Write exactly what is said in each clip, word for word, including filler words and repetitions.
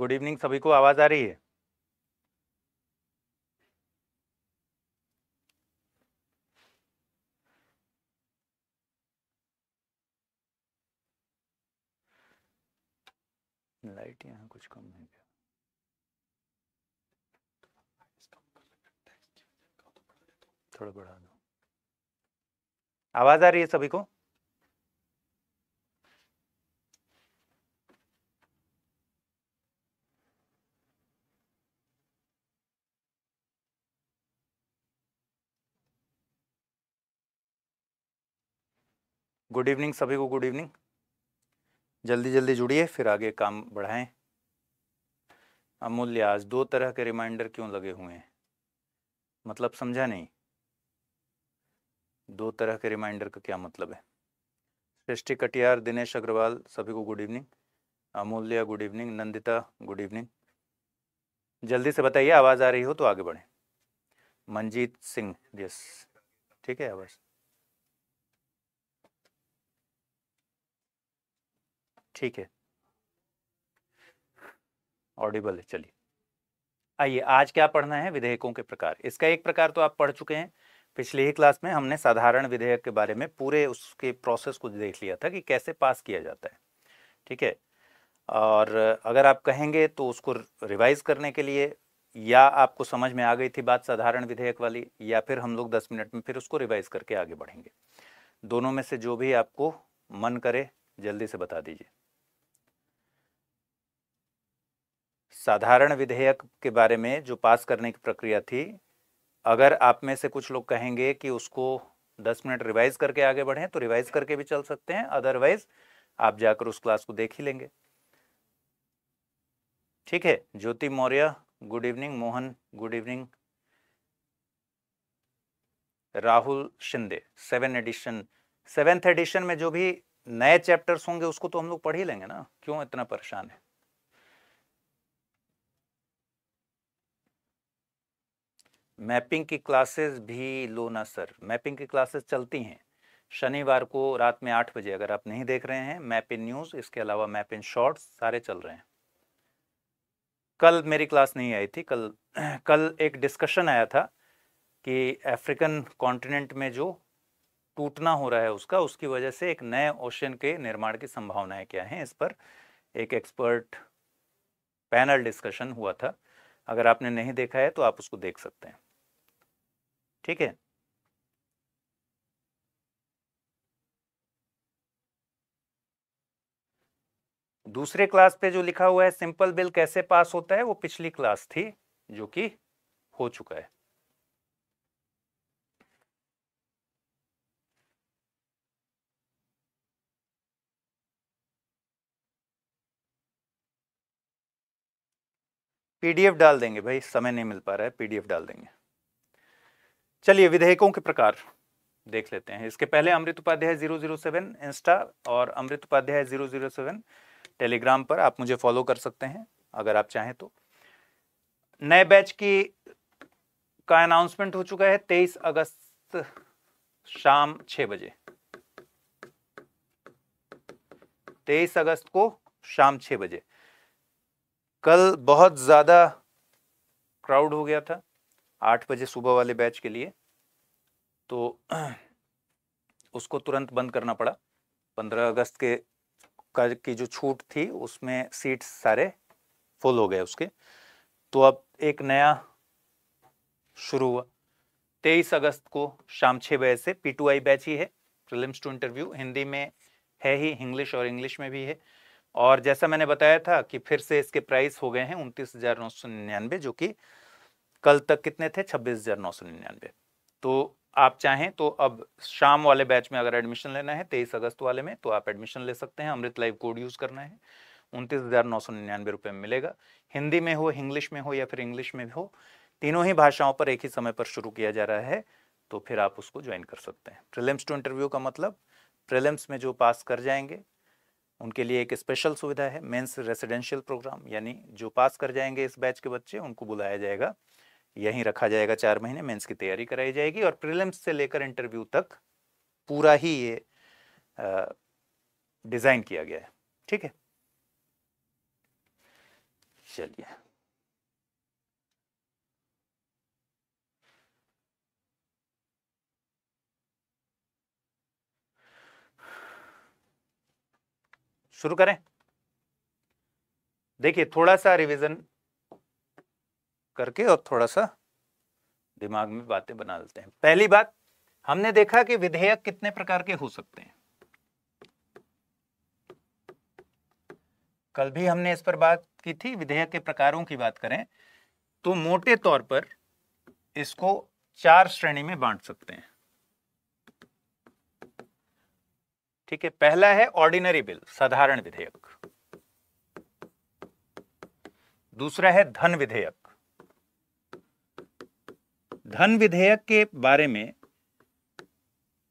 Good evening सभी को। आवाज आ रही है? लाइट यहाँ कुछ कम है क्या? थोड़ा बढ़ा दो। आवाज आ रही है सभी को? गुड इवनिंग सभी को। Good evening. जल्दी जल्दी जुड़िए फिर आगे काम बढ़ाएं। अमूल्या, आज दो तरह के रिमाइंडर क्यों लगे हुए हैं? मतलब समझा नहीं। दो तरह के रिमाइंडर का क्या मतलब है? सृष्टि कटियार, दिनेश अग्रवाल सभी को good evening. Amulya good evening. Nandita good evening. जल्दी से बताइए, आवाज़ आ रही हो तो आगे बढ़ें। मंजीत सिंह, यस ठीक है आवाज़, ठीक है ऑडिबल है। चलिए आइए, आज क्या पढ़ना है? विधेयकों के प्रकार। इसका एक प्रकार तो आप पढ़ चुके हैं पिछली ही क्लास में। हमने साधारण विधेयक के बारे में पूरे उसके प्रोसेस को देख लिया था कि कैसे पास किया जाता है, ठीक है। और अगर आप कहेंगे तो उसको रिवाइज करने के लिए, या आपको समझ में आ गई थी बात साधारण विधेयक वाली, या फिर हम लोग दस मिनट में फिर उसको रिवाइज करके आगे बढ़ेंगे। दोनों में से जो भी आपको मन करे जल्दी से बता दीजिए। साधारण विधेयक के बारे में जो पास करने की प्रक्रिया थी, अगर आप में से कुछ लोग कहेंगे कि उसको दस मिनट रिवाइज करके आगे बढ़ें तो रिवाइज करके भी चल सकते हैं, अदरवाइज आप जाकर उस क्लास को देख ही लेंगे, ठीक है। Jyoti Maurya good evening. Mohan good evening. Rahul Shinde, seven edition seventh edition में जो भी नए चैप्टर्स होंगे उसको तो हम लोग पढ़ ही लेंगे ना, क्यों इतना परेशान है। मैपिंग की क्लासेस भी लो ना सर, मैपिंग की क्लासेस चलती हैं शनिवार को रात में आठ बजे। अगर आप नहीं देख रहे हैं, मैप इन न्यूज़, इसके अलावा मैप इन शॉर्ट्स सारे चल रहे हैं। कल मेरी क्लास नहीं आई थी, कल कल एक डिस्कशन आया था कि अफ्रीकन कॉन्टिनेंट में जो टूटना हो रहा है उसका, उसकी वजह से एक नए ओशन के निर्माण की संभावनाएँ क्या हैं। इस पर एक एक्सपर्ट पैनल डिस्कशन हुआ था, अगर आपने नहीं देखा है तो आप उसको देख सकते हैं, ठीक है। दूसरे क्लास पे जो लिखा हुआ है सिंपल बिल कैसे पास होता है, वो पिछली क्लास थी जो कि हो चुका है। पीडीएफ डाल देंगे भाई, समय नहीं मिल पा रहा है, पीडीएफ डाल देंगे। चलिए विधेयकों के प्रकार देख लेते हैं। इसके पहले Amrit Upadhyay zero zero seven insta और Amrit Upadhyay zero zero seven Telegram पर आप मुझे फॉलो कर सकते हैं अगर आप चाहें तो। नए बैच की का अनाउंसमेंट हो चुका है तेईस अगस्त शाम छह बजे। तेईस अगस्त को शाम छह बजे। कल बहुत ज़्यादा क्राउड हो गया था आठ बजे सुबह वाले बैच के लिए, तो उसको तुरंत बंद करना पड़ा। पंद्रह अगस्त के का की जो छूट थी उसमें सीट्स सारे फुल हो गए उसके, तो अब एक नया शुरू हुआ। तेईस अगस्त को शाम छः बजे से पी टू आई बैच ही है, प्रीलिम्स टू इंटरव्यू, हिंदी में है ही, इंग्लिश और इंग्लिश में भी है। और जैसा मैंने बताया था कि फिर से इसके प्राइस हो गए हैं उनतीस हज़ार नौ सौ निन्यानवे, जो कि कल तक कितने थे छब्बीस हज़ार नौ सौ निन्यानवे। तो आप चाहें तो अब शाम वाले बैच में अगर एडमिशन लेना है तेईस अगस्त वाले में तो आप एडमिशन ले सकते हैं। अमृत लाइव कोड यूज़ करना है, उनतीस हज़ार नौ सौ निन्यानवे रुपये में मिलेगा। हिंदी में हो, इंग्लिश में हो या फिर इंग्लिश में हो, तीनों ही भाषाओं पर एक ही समय पर शुरू किया जा रहा है, तो फिर आप उसको ज्वाइन कर सकते हैं। प्रीलिम्स टू इंटरव्यू का मतलब प्रीलिम्स में जो पास कर जाएंगे उनके लिए एक स्पेशल सुविधा है, मेंस रेसिडेंशियल प्रोग्राम, यानी जो पास कर जाएंगे इस बैच के बच्चे उनको बुलाया जाएगा, यहीं रखा जाएगा चार महीने, मेंस की तैयारी कराई जाएगी और प्रीलिम्स से लेकर इंटरव्यू तक पूरा ही ये डिज़ाइन किया गया है, ठीक है। चलिए शुरू करें। देखिए थोड़ा सा रिवीजन करके और थोड़ा सा दिमाग में बातें बना लेते हैं। पहली बात, हमने देखा कि विधेयक कितने प्रकार के हो सकते हैं। कल भी हमने इस पर बात की थी। विधेयक के प्रकारों की बात करें तो मोटे तौर पर इसको चार श्रेणी में बांट सकते हैं। ठीक है, पहला है ऑर्डिनरी बिल, साधारण विधेयक। दूसरा है धन विधेयक। धन विधेयक के बारे में,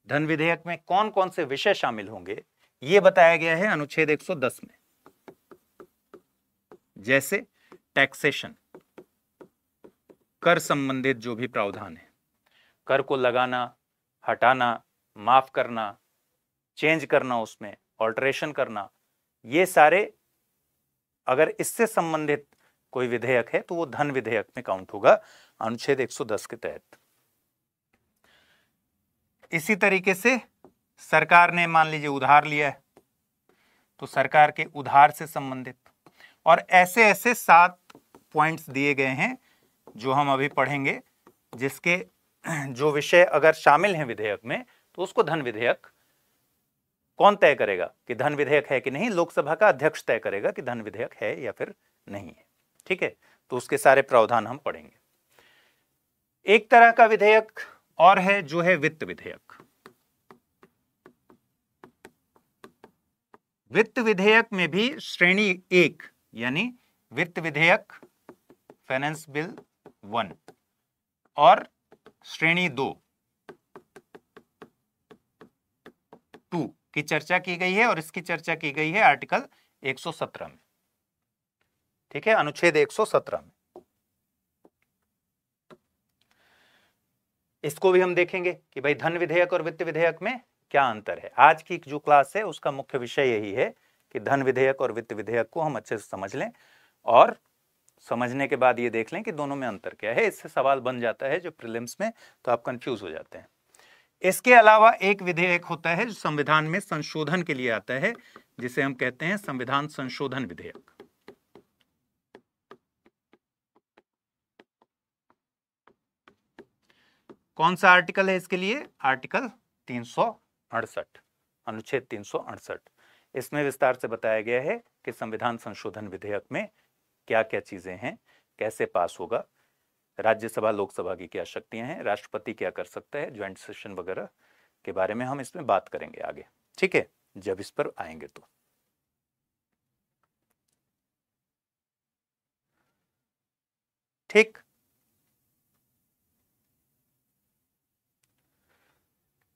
धन विधेयक में कौन कौन से विषय शामिल होंगे ये बताया गया है अनुच्छेद एक सौ दस में, जैसे टैक्सेशन, कर संबंधित जो भी प्रावधान है, कर को लगाना, हटाना, माफ करना, चेंज करना, उसमें ऑल्टरेशन करना, ये सारे अगर इससे संबंधित कोई विधेयक है तो वो धन विधेयक में काउंट होगा अनुच्छेद एक सौ दस के तहत। इसी तरीके से सरकार ने मान लीजिए उधार लिया है तो सरकार के उधार से संबंधित, और ऐसे ऐसे सात पॉइंट्स दिए गए हैं जो हम अभी पढ़ेंगे, जिसके जो विषय अगर शामिल हैं विधेयक में तो उसको धन विधेयक कौन तय करेगा कि धन विधेयक है कि नहीं, लोकसभा का अध्यक्ष तय करेगा कि धन विधेयक है या फिर नहीं है। ठीक है, तो उसके सारे प्रावधान हम पढ़ेंगे। एक तरह का विधेयक और है जो है वित्त विधेयक। वित्त विधेयक में भी श्रेणी एक यानी वित्त विधेयक फाइनेंस बिल वन और श्रेणी दो टू की चर्चा की गई है, और इसकी चर्चा की गई है आर्टिकल एक सौ सत्रह में। ठीक है, अनुच्छेद एक सौ सत्रह में इसको भी हम देखेंगे कि भाई धन विधेयक और वित्त विधेयक में क्या अंतर है। आज की जो क्लास है उसका मुख्य विषय यही है कि धन विधेयक और वित्त विधेयक को हम अच्छे से समझ लें, और समझने के बाद ये देख लें कि दोनों में अंतर क्या है। इससे सवाल बन जाता है जो प्रीलिम्स में, तो आप कंफ्यूज हो जाते हैं। इसके अलावा एक विधेयक होता है जो संविधान में संशोधन के लिए आता है, जिसे हम कहते हैं संविधान संशोधन विधेयक। कौन सा आर्टिकल है इसके लिए? आर्टिकल तीन सौ अड़सठ, अनुच्छेद तीन सौ अड़सठ। इसमें विस्तार से बताया गया है कि संविधान संशोधन विधेयक में क्या क्या चीजें हैं, कैसे पास होगा, राज्यसभा लोकसभा की क्या शक्तियां हैं, राष्ट्रपति क्या कर सकता है, ज्वाइंट सेशन वगैरह के बारे में हम इसमें बात करेंगे आगे। ठीक है, जब इस पर आएंगे तो ठीक।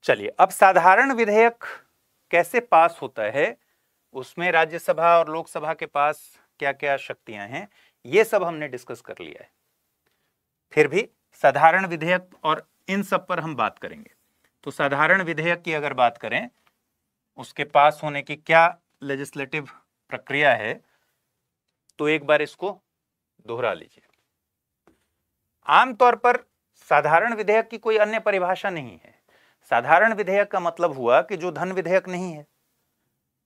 चलिए, अब साधारण विधेयक कैसे पास होता है, उसमें राज्यसभा और लोकसभा के पास क्या क्या शक्तियां हैं, ये सब हमने डिस्कस कर लिया है। फिर भी साधारण विधेयक और इन सब पर हम बात करेंगे। तो साधारण विधेयक की अगर बात करें, उसके पास होने की क्या लेजिस्लेटिव प्रक्रिया है, तो एक बार इसको दोहरा लीजिए। आमतौर पर साधारण विधेयक की कोई अन्य परिभाषा नहीं है। साधारण विधेयक का मतलब हुआ कि जो धन विधेयक नहीं है,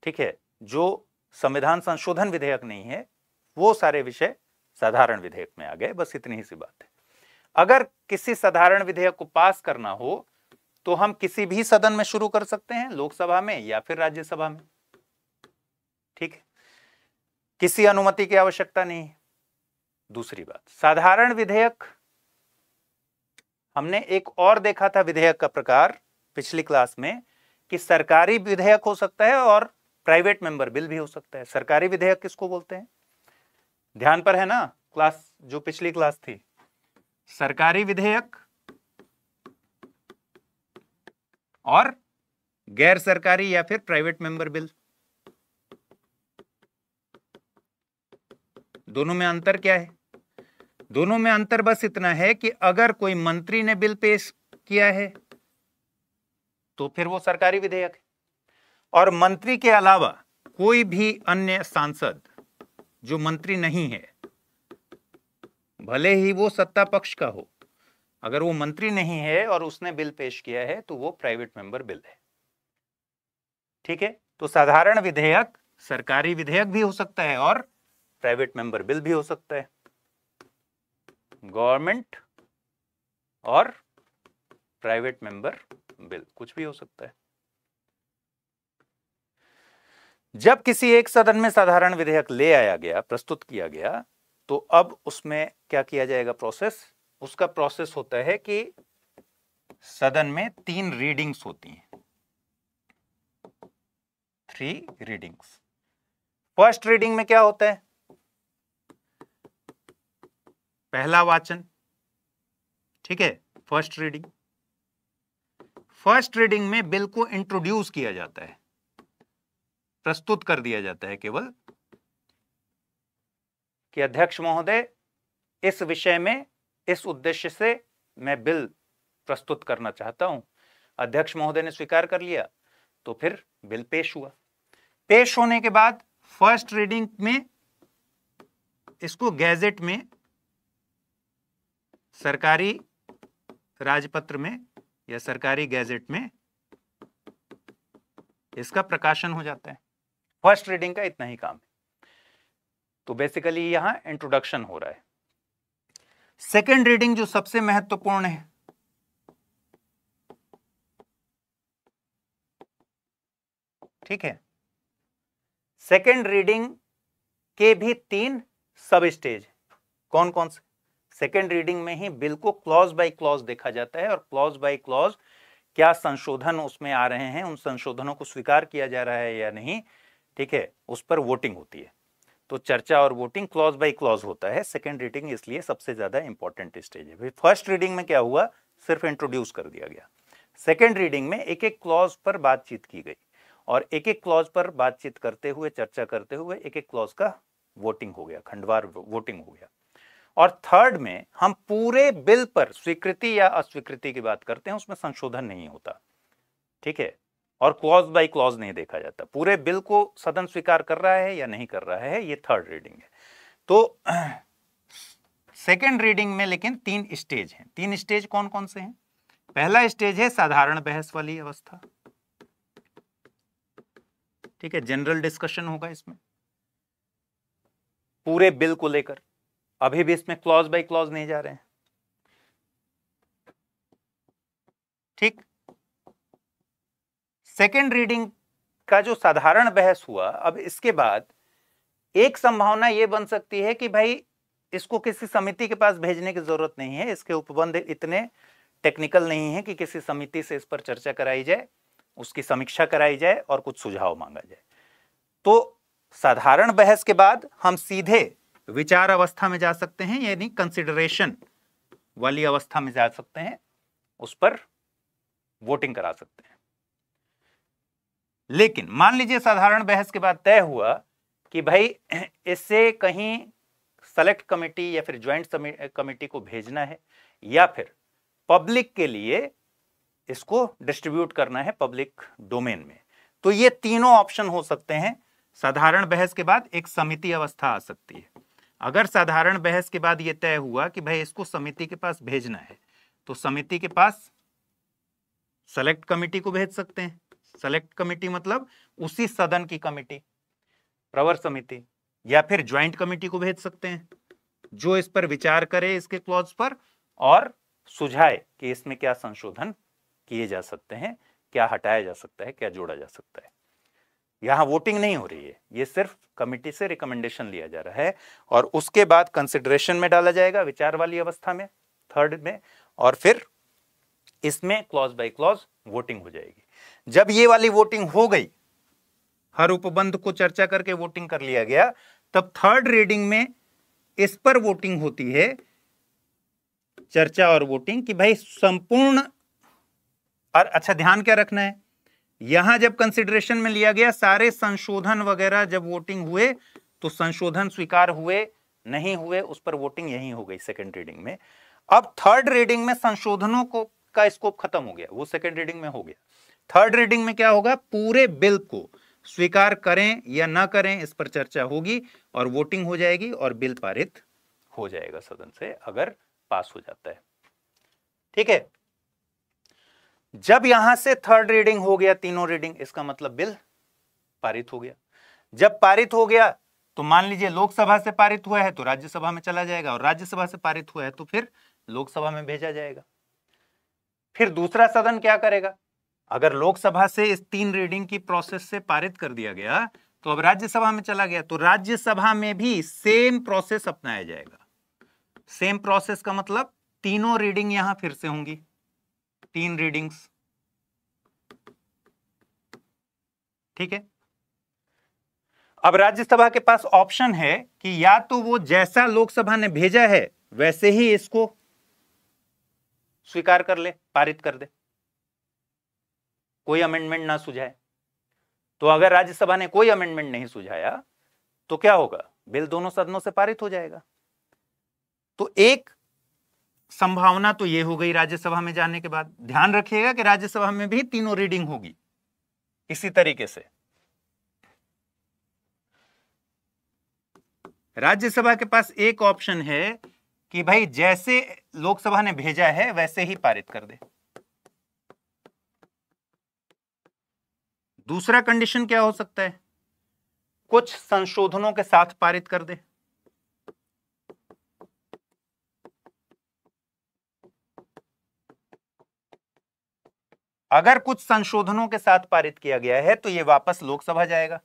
ठीक है, जो संविधान संशोधन विधेयक नहीं है, वो सारे विषय साधारण विधेयक में आ गए। बस इतनी ही सी बात है। अगर किसी साधारण विधेयक को पास करना हो तो हम किसी भी सदन में शुरू कर सकते हैं, लोकसभा में या फिर राज्यसभा में। ठीक है, किसी अनुमति की आवश्यकता नहीं है। दूसरी बात, साधारण विधेयक हमने एक और देखा था विधेयक का प्रकार पिछली क्लास में, कि सरकारी विधेयक हो सकता है और प्राइवेट मेंबर बिल भी हो सकता है। सरकारी विधेयक किसको बोलते हैं? ध्यान पर है ना क्लास, जो पिछली क्लास थी? सरकारी विधेयक और गैर सरकारी या फिर प्राइवेट मेंबर बिल, दोनों में अंतर क्या है? दोनों में अंतर बस इतना है कि अगर कोई मंत्री ने बिल पेश किया है तो फिर वो सरकारी विधेयक है, और मंत्री के अलावा कोई भी अन्य सांसद जो मंत्री नहीं है भले ही वो सत्ता पक्ष का हो, अगर वो मंत्री नहीं है और उसने बिल पेश किया है तो वो प्राइवेट मेंबर बिल है। ठीक है, तो साधारण विधेयक सरकारी विधेयक भी हो सकता है और प्राइवेट मेंबर बिल भी हो सकता है। गवर्नमेंट और प्राइवेट मेंबर बिल कुछ भी हो सकता है। जब किसी एक सदन में साधारण विधेयक ले आया गया, प्रस्तुत किया गया, तो अब उसमें क्या किया जाएगा प्रोसेस? उसका प्रोसेस होता है कि सदन में तीन रीडिंग्स होती हैं, थ्री रीडिंग्स। फर्स्ट रीडिंग में क्या होता है? पहला वाचन। ठीक है, फर्स्ट रीडिंग। फर्स्ट रीडिंग में बिल को इंट्रोड्यूस किया जाता है, प्रस्तुत कर दिया जाता है केवल कि अध्यक्ष महोदय इस विषय में, इस उद्देश्य से मैं बिल प्रस्तुत करना चाहता हूं। अध्यक्ष महोदय ने स्वीकार कर लिया तो फिर बिल पेश हुआ। पेश होने के बाद फर्स्ट रीडिंग में इसको गैजेट में, सरकारी राजपत्र में या सरकारी गैजेट में इसका प्रकाशन हो जाता है। फर्स्ट रीडिंग का इतना ही काम है। तो बेसिकली यहां इंट्रोडक्शन हो रहा है। सेकंड रीडिंग जो सबसे महत्वपूर्ण है, ठीक है, सेकंड रीडिंग के भी तीन सब स्टेज। कौन कौन से? सेकंड रीडिंग में ही बिल को क्लॉज बाय क्लॉज देखा जाता है और क्लॉज बाय क्लॉज क्या संशोधन उसमें आ रहे हैं, उन संशोधनों को स्वीकार किया जा रहा है या नहीं, ठीक है, उस पर वोटिंग होती है। तो चर्चा और वोटिंग क्लॉज बाय क्लॉज होता है। सेकंड रीडिंग इसलिए सबसे ज्यादा इंपॉर्टेंट स्टेज है। फर्स्ट रीडिंग में क्या हुआ? सिर्फ इंट्रोड्यूस कर दिया गया। सेकंड रीडिंग में एक एक क्लॉज पर बातचीत की गई और एक एक क्लॉज पर बातचीत करते हुए, चर्चा करते हुए एक एक क्लॉज का वोटिंग हो गया, खंडवार वोटिंग हो गया। और थर्ड में हम पूरे बिल पर स्वीकृति या अस्वीकृति की बात करते हैं, उसमें संशोधन नहीं होता। ठीक है, और क्लॉज बाय क्लॉज नहीं देखा जाता, पूरे बिल को सदन स्वीकार कर रहा है या नहीं कर रहा है, ये थर्ड रीडिंग है। तो सेकंड रीडिंग में लेकिन तीन स्टेज हैं। तीन स्टेज कौन कौन से हैं? पहला स्टेज है साधारण बहस वाली अवस्था, ठीक है, जनरल डिस्कशन होगा इसमें पूरे बिल को लेकर, अभी भी इसमें क्लॉज बाय क्लॉज नहीं जा रहे हैं। ठीक, सेकेंड रीडिंग का जो साधारण बहस हुआ, अब इसके बाद एक संभावना यह बन सकती है कि भाई इसको किसी समिति के पास भेजने की जरूरत नहीं है, इसके उपबंध इतने टेक्निकल नहीं है कि किसी समिति से इस पर चर्चा कराई जाए, उसकी समीक्षा कराई जाए और कुछ सुझाव मांगा जाए। तो साधारण बहस के बाद हम सीधे विचार अवस्था में जा सकते हैं, यानी कंसिडरेशन वाली अवस्था में जा सकते हैं, उस पर वोटिंग करा सकते हैं। लेकिन मान लीजिए साधारण बहस के बाद तय हुआ कि भाई इससे कहीं सेलेक्ट कमेटी या फिर ज्वाइंट कमेटी को भेजना है या फिर पब्लिक के लिए इसको डिस्ट्रीब्यूट करना है पब्लिक डोमेन में, तो ये तीनों ऑप्शन हो सकते हैं। साधारण बहस के बाद एक समिति अवस्था आ सकती है। अगर साधारण बहस के बाद यह तय हुआ कि भाई इसको समिति के पास भेजना है, तो समिति के पास सेलेक्ट कमेटी को भेज सकते हैं। सेलेक्ट कमेटी मतलब उसी सदन की कमेटी, प्रवर समिति, या फिर ज्वाइंट कमेटी को भेज सकते हैं जो इस पर विचार करे, इसके क्लॉज पर, और सुझाए कि इसमें क्या संशोधन किए जा सकते हैं, क्या हटाया जा सकता है, क्या जोड़ा जा सकता है। यहाँ वोटिंग नहीं हो रही है, ये सिर्फ कमेटी से रिकमेंडेशन लिया जा रहा है और उसके बाद कंसिडरेशन में डाला जाएगा, विचार वाली अवस्था में, थर्ड में, और फिर इसमें क्लॉज बाय क्लॉज वोटिंग हो जाएगी। जब ये वाली वोटिंग हो गई, हर उपबंध को चर्चा करके वोटिंग कर लिया गया, तब थर्ड रीडिंग में इस पर वोटिंग होती है, चर्चा और वोटिंग, कि भाई संपूर्ण। और अच्छा ध्यान क्या रखना है, यहां जब कंसिडरेशन में लिया गया, सारे संशोधन वगैरह जब वोटिंग हुए तो संशोधन स्वीकार हुए नहीं हुए, उस पर वोटिंग यही हो गई सेकंड रीडिंग में। अब थर्ड रीडिंग में संशोधनों को का स्कोप खत्म हो गया, वो सेकंड रीडिंग में हो गया। थर्ड रीडिंग में क्या होगा? पूरे बिल को स्वीकार करें या ना करें इस पर चर्चा होगी और वोटिंग हो जाएगी और बिल पारित हो जाएगा सदन से अगर पास हो जाता है। ठीक है, जब यहां से थर्ड रीडिंग हो गया, तीनों रीडिंग, इसका मतलब बिल पारित हो गया। जब पारित हो गया तो मान लीजिए लोकसभा से पारित हुआ है तो राज्यसभा में चला जाएगा, और राज्यसभा से पारित हुआ है तो फिर लोकसभा में भेजा जाएगा। फिर दूसरा सदन क्या करेगा, अगर लोकसभा से इस तीन रीडिंग की प्रोसेस से पारित कर दिया गया तो अब राज्यसभा में चला गया, तो राज्यसभा में भी सेम प्रोसेस अपनाया जाएगा। सेम प्रोसेस का मतलब तीनों रीडिंग यहां फिर से होंगी, तीन रीडिंग्स। ठीक है, अब राज्यसभा के पास ऑप्शन है कि या तो वो जैसा लोकसभा ने भेजा है वैसे ही इसको स्वीकार कर ले, पारित कर दे, कोई अमेंडमेंट ना सुझाए। तो अगर राज्यसभा ने कोई अमेंडमेंट नहीं सुझाया तो क्या होगा, बिल दोनों सदनों से पारित हो जाएगा। तो एक संभावना तो ये हो गई राज्यसभा में जाने के बाद। ध्यान रखिएगा कि राज्यसभा में भी तीनों रीडिंग होगी इसी तरीके से। राज्यसभा के पास एक ऑप्शन है कि भाई जैसे लोकसभा ने भेजा है वैसे ही पारित कर दे। दूसरा कंडीशन क्या हो सकता है, कुछ संशोधनों के साथ पारित कर दे। अगर कुछ संशोधनों के साथ पारित किया गया है तो यह वापस लोकसभा जाएगा।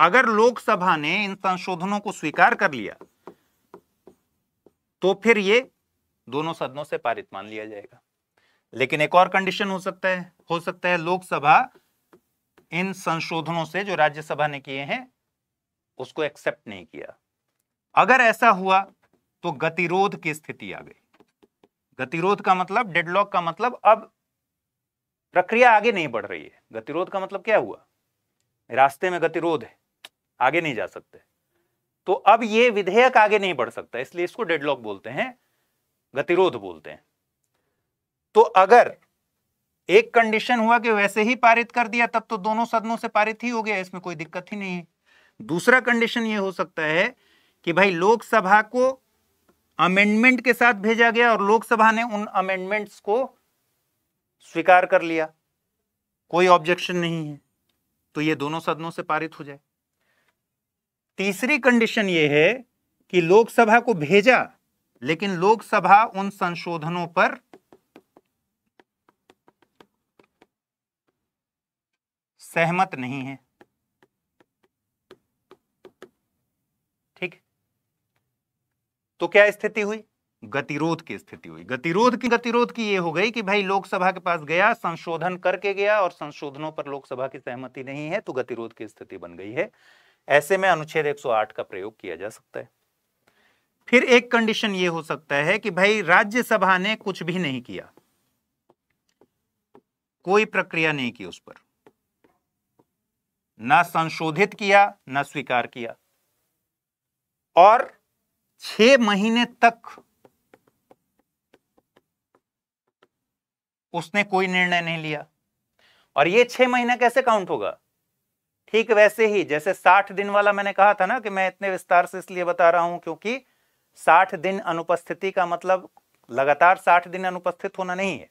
अगर लोकसभा ने इन संशोधनों को स्वीकार कर लिया तो फिर ये दोनों सदनों से पारित मान लिया जाएगा। लेकिन एक और कंडीशन हो सकता है, हो सकता है लोकसभा इन संशोधनों से जो राज्यसभा ने किए हैं उसको एक्सेप्ट नहीं किया। अगर ऐसा हुआ तो गतिरोध की स्थिति आ गई। गतिरोध का मतलब, डेडलॉक का मतलब अब प्रक्रिया आगे नहीं बढ़ रही है। गतिरोध का मतलब क्या हुआ, रास्ते में गतिरोध है, आगे नहीं जा सकते, तो अब ये विधेयक आगे नहीं बढ़ सकता, इसलिए इसको डेडलॉक बोलते हैं, गतिरोध बोलते हैं। तो अगर एक कंडीशन हुआ कि वैसे ही पारित कर दिया तब तो दोनों सदनों से पारित ही हो गया, इसमें कोई दिक्कत ही नहीं है। दूसरा कंडीशन ये हो सकता है कि भाई लोकसभा को अमेंडमेंट के साथ भेजा गया और लोकसभा ने उन अमेंडमेंट्स को स्वीकार कर लिया, कोई ऑब्जेक्शन नहीं है, तो ये दोनों सदनों से पारित हो जाए। तीसरी कंडीशन ये है कि लोकसभा को भेजा लेकिन लोकसभा उन संशोधनों पर सहमत नहीं है। ठीक, तो क्या स्थिति हुई, गतिरोध की स्थिति हुई। गतिरोध की गतिरोध की ये हो गई कि भाई लोकसभा के पास गया, संशोधन करके गया और संशोधनों पर लोकसभा की सहमति नहीं है, तो गतिरोध की स्थिति बन गई है। ऐसे में अनुच्छेद एक सौ आठ का प्रयोग किया जा सकता है। फिर एक कंडीशन ये हो सकता है कि भाई राज्यसभा ने कुछ भी नहीं किया, कोई प्रक्रिया नहीं की, उस पर ना संशोधित किया ना स्वीकार किया, और छह महीने तक उसने कोई निर्णय नहीं लिया। और ये छह महीना कैसे काउंट होगा, ठीक वैसे ही जैसे साठ दिन वाला मैंने कहा था ना, कि मैं इतने विस्तार से इसलिए बता रहा हूं क्योंकि साठ दिन अनुपस्थिति का मतलब लगातार साठ दिन अनुपस्थित होना नहीं है,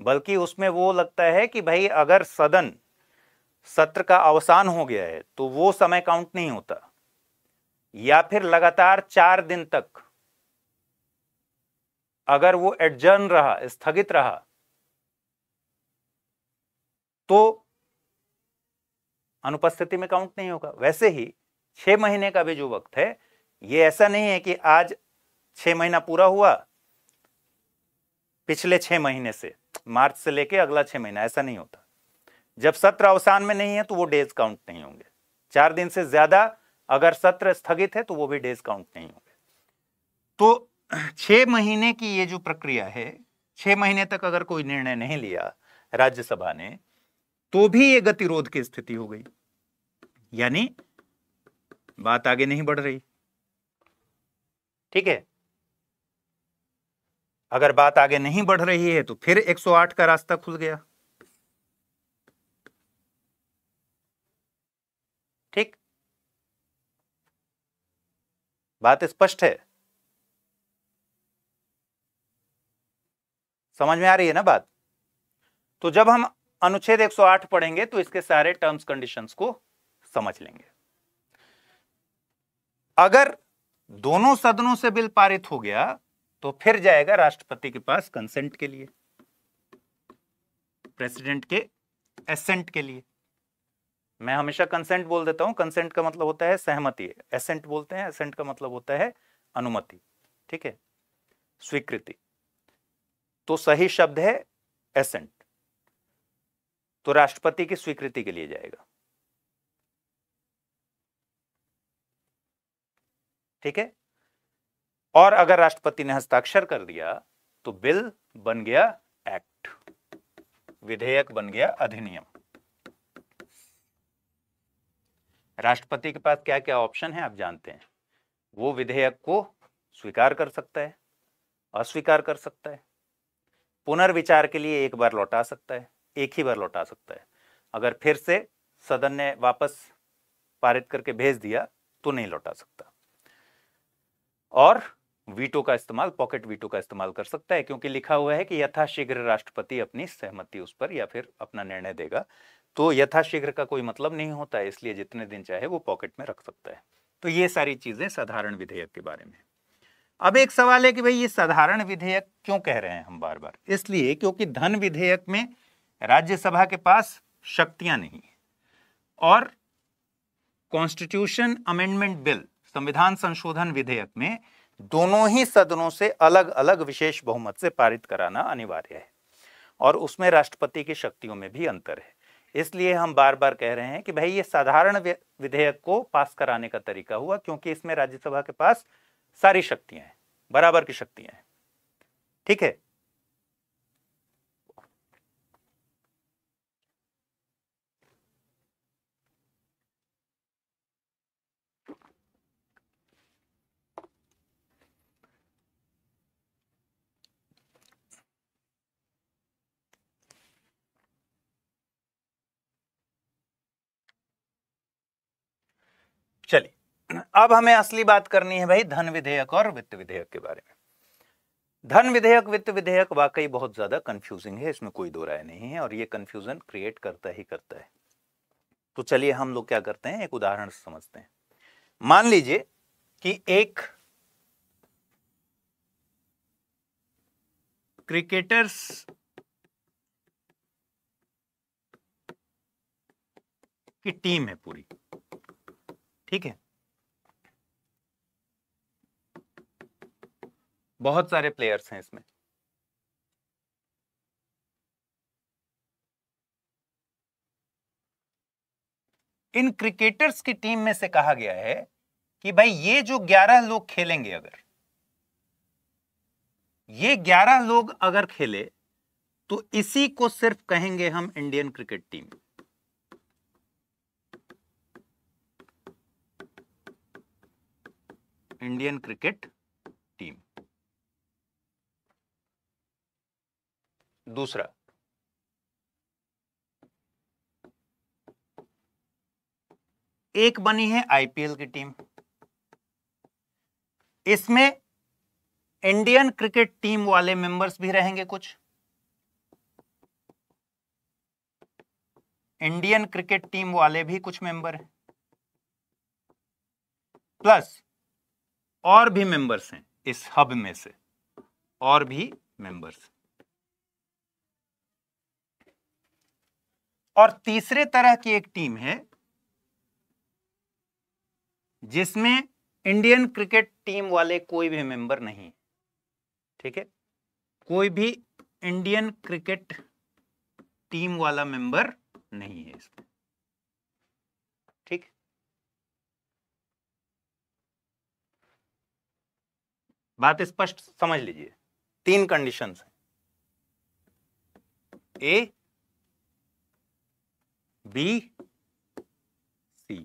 बल्कि उसमें वो लगता है कि भाई अगर सदन सत्र का अवसान हो गया है तो वो समय काउंट नहीं होता, या फिर लगातार चार दिन तक अगर वो एडजर्न रहा, स्थगित रहा, तो अनुपस्थिति में काउंट नहीं होगा। वैसे ही छह महीने का भी जो वक्त है, ये ऐसा नहीं है कि आज छह महीना पूरा हुआ पिछले छह महीने से, मार्च से लेके अगला छह महीना, ऐसा नहीं होता। जब सत्र अवसान में नहीं है तो वो डेज काउंट नहीं होंगे। चार दिन से ज्यादा अगर सत्र स्थगित है तो वो भी डेज काउंट नहीं होंगे। तो छह महीने की ये जो प्रक्रिया है, छह महीने तक अगर कोई निर्णय नहीं लिया राज्यसभा ने तो भी ये गतिरोध की स्थिति हो गई, यानी बात आगे नहीं बढ़ रही। ठीक है, अगर बात आगे नहीं बढ़ रही है तो फिर एक सौ आठ का रास्ता खुल गया। ठीक, बात स्पष्ट है, समझ में आ रही है ना बात। तो जब हम अनुच्छेद एक सौ आठ पढ़ेंगे तो इसके सारे टर्म्स कंडीशंस को समझ लेंगे। अगर दोनों सदनों से बिल पारित हो गया तो फिर जाएगा राष्ट्रपति के पास कंसेंट के लिए, प्रेसिडेंट के एसेंट के लिए। मैं हमेशा कंसेंट बोल देता हूं, कंसेंट का मतलब होता है सहमति, एसेंट बोलते हैं, एसेंट का मतलब होता है अनुमति, ठीक है, स्वीकृति। तो सही शब्द है एसेंट। तो राष्ट्रपति की स्वीकृति के लिए जाएगा, ठीक है। और अगर राष्ट्रपति ने हस्ताक्षर कर दिया तो बिल बन गया एक्ट, विधेयक बन गया अधिनियम। राष्ट्रपति के पास क्या क्या ऑप्शन है आप जानते हैं। वो विधेयक को स्वीकार कर सकता है, अस्वीकार कर सकता है, पुनर्विचार के लिए एक बार लौटा सकता है, एक ही बार लौटा सकता है। अगर फिर से सदन ने वापस पारित करके भेज दिया तो नहीं लौटा सकता। और वीटो का इस्तेमाल, पॉकेट वीटो का इस्तेमाल कर सकता है, क्योंकि लिखा हुआ है कि यथाशीघ्र राष्ट्रपति अपनी सहमति उस पर या फिर अपना निर्णय देगा। तो यथाशीघ्र का कोई मतलब नहीं होता है, इसलिए जितने दिन चाहे वो पॉकेट में रख सकता है। तो ये सारी चीजें साधारण विधेयक के बारे में। अब एक सवाल है कि भाई ये साधारण विधेयक क्यों कह रहे हैं हम बार बार? इसलिए क्योंकि धन विधेयक में राज्यसभा के पास शक्तियां नहीं, और कॉन्स्टिट्यूशन अमेंडमेंट बिल, संविधान संशोधन विधेयक में दोनों ही सदनों से अलग अलग विशेष बहुमत से पारित कराना अनिवार्य है, और उसमें राष्ट्रपति की शक्तियों में भी अंतर है। इसलिए हम बार बार कह रहे हैं कि भाई ये साधारण विधेयक को पास कराने का तरीका हुआ, क्योंकि इसमें राज्यसभा के पास सारी शक्तियां हैं, बराबर की शक्तियां हैं, ठीक है। चलिए, अब हमें असली बात करनी है भाई धन विधेयक और वित्त विधेयक के बारे में। धन विधेयक, वित्त विधेयक वाकई बहुत ज्यादा कंफ्यूजिंग है, इसमें कोई दो राय नहीं है, और ये कंफ्यूजन क्रिएट करता ही करता है। तो चलिए हम लोग क्या करते हैं, एक उदाहरण से समझते हैं। मान लीजिए कि एक क्रिकेटर्स की टीम है पूरी, ठीक है, बहुत सारे प्लेयर्स हैं इसमें। इन क्रिकेटर्स की टीम में से कहा गया है कि भाई ये जो ग्यारह लोग खेलेंगे, अगर ये ग्यारह लोग अगर खेले तो इसी को सिर्फ कहेंगे हम Indian cricket team. Indian cricket team. दूसरा, एक बनी है आईपीएल की टीम, इसमें इंडियन क्रिकेट टीम वाले मेंबर्स भी रहेंगे कुछ, इंडियन क्रिकेट टीम वाले भी कुछ मेंबर हैं, प्लस और भी मेंबर्स हैं इस हब में से, और भी मेंबर्स। और तीसरे तरह की एक टीम है जिसमें इंडियन क्रिकेट टीम वाले कोई भी मेंबर नहीं, ठीक है, कोई भी इंडियन क्रिकेट टीम वाला मेंबर नहीं है इसमें, ठीक। बात स्पष्ट समझ लीजिए, तीन कंडीशंस हैं, ए, बी, सी,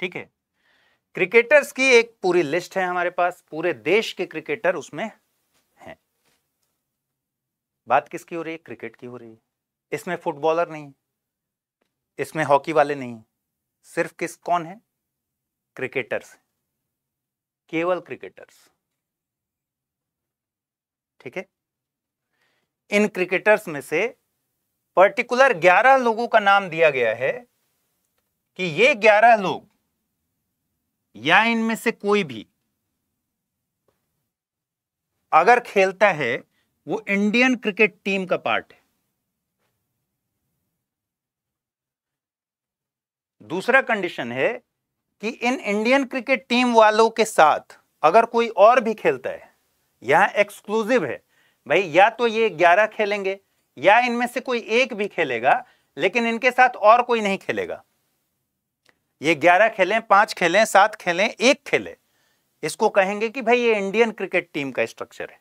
ठीक है। क्रिकेटर्स की एक पूरी लिस्ट है हमारे पास, पूरे देश के क्रिकेटर उसमें हैं। बात किसकी हो रही है? क्रिकेट की हो रही है। इसमें फुटबॉलर नहीं, इसमें हॉकी वाले नहीं, सिर्फ किस कौन है? क्रिकेटर्स, केवल क्रिकेटर्स। ठीक है, इन क्रिकेटर्स में से पर्टिकुलर ग्यारह लोगों का नाम दिया गया है कि ये ग्यारह लोग या इनमें से कोई भी अगर खेलता है वो इंडियन क्रिकेट टीम का पार्ट है। दूसरा कंडीशन है कि इन इंडियन क्रिकेट टीम वालों के साथ अगर कोई और भी खेलता है, यहां एक्सक्लूसिव है भाई, या तो ये ग्यारह खेलेंगे या इनमें से कोई एक भी खेलेगा, लेकिन इनके साथ और कोई नहीं खेलेगा। ये ग्यारह खेलें, पांच खेलें, सात खेलें, एक खेले, इसको कहेंगे कि भाई ये इंडियन क्रिकेट टीम का स्ट्रक्चर है,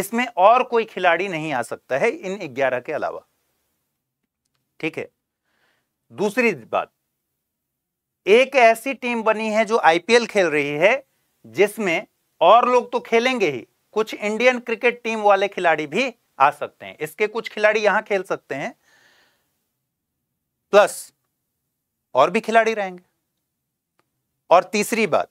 इसमें और कोई खिलाड़ी नहीं आ सकता है इन ग्यारह के अलावा। ठीक है, दूसरी बात, एक ऐसी टीम बनी है जो आईपीएल खेल रही है जिसमें और लोग तो खेलेंगे ही, कुछ इंडियन क्रिकेट टीम वाले खिलाड़ी भी आ सकते हैं, इसके कुछ खिलाड़ी यहां खेल सकते हैं, प्लस और भी खिलाड़ी रहेंगे। और तीसरी बात,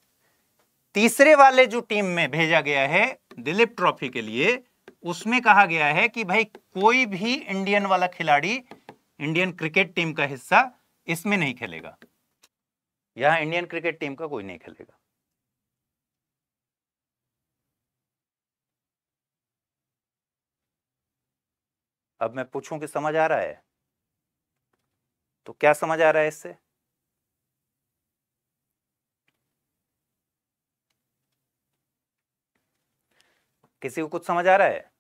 तीसरे वाले जो टीम में भेजा गया है दिलीप ट्रॉफी के लिए, उसमें कहा गया है कि भाई कोई भी इंडियन वाला खिलाड़ी इंडियन क्रिकेट टीम का हिस्सा इसमें नहीं खेलेगा, यहां इंडियन क्रिकेट टीम का कोई नहीं खेलेगा। अब मैं पूछूं कि समझ आ रहा है? तो क्या समझ आ रहा है इससे? किसी को कुछ समझ आ रहा है?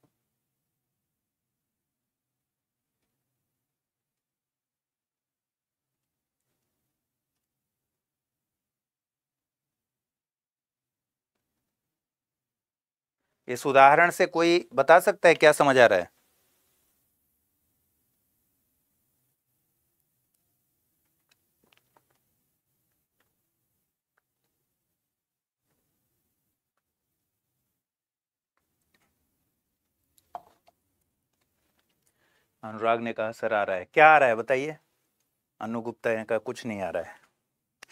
इस उदाहरण से कोई बता सकता है क्या समझ आ रहा है? अनुराग ने कहा सर आ रहा है। क्या आ रहा है बताइए? अनुगुप्ता ने कहा कुछ नहीं आ रहा है।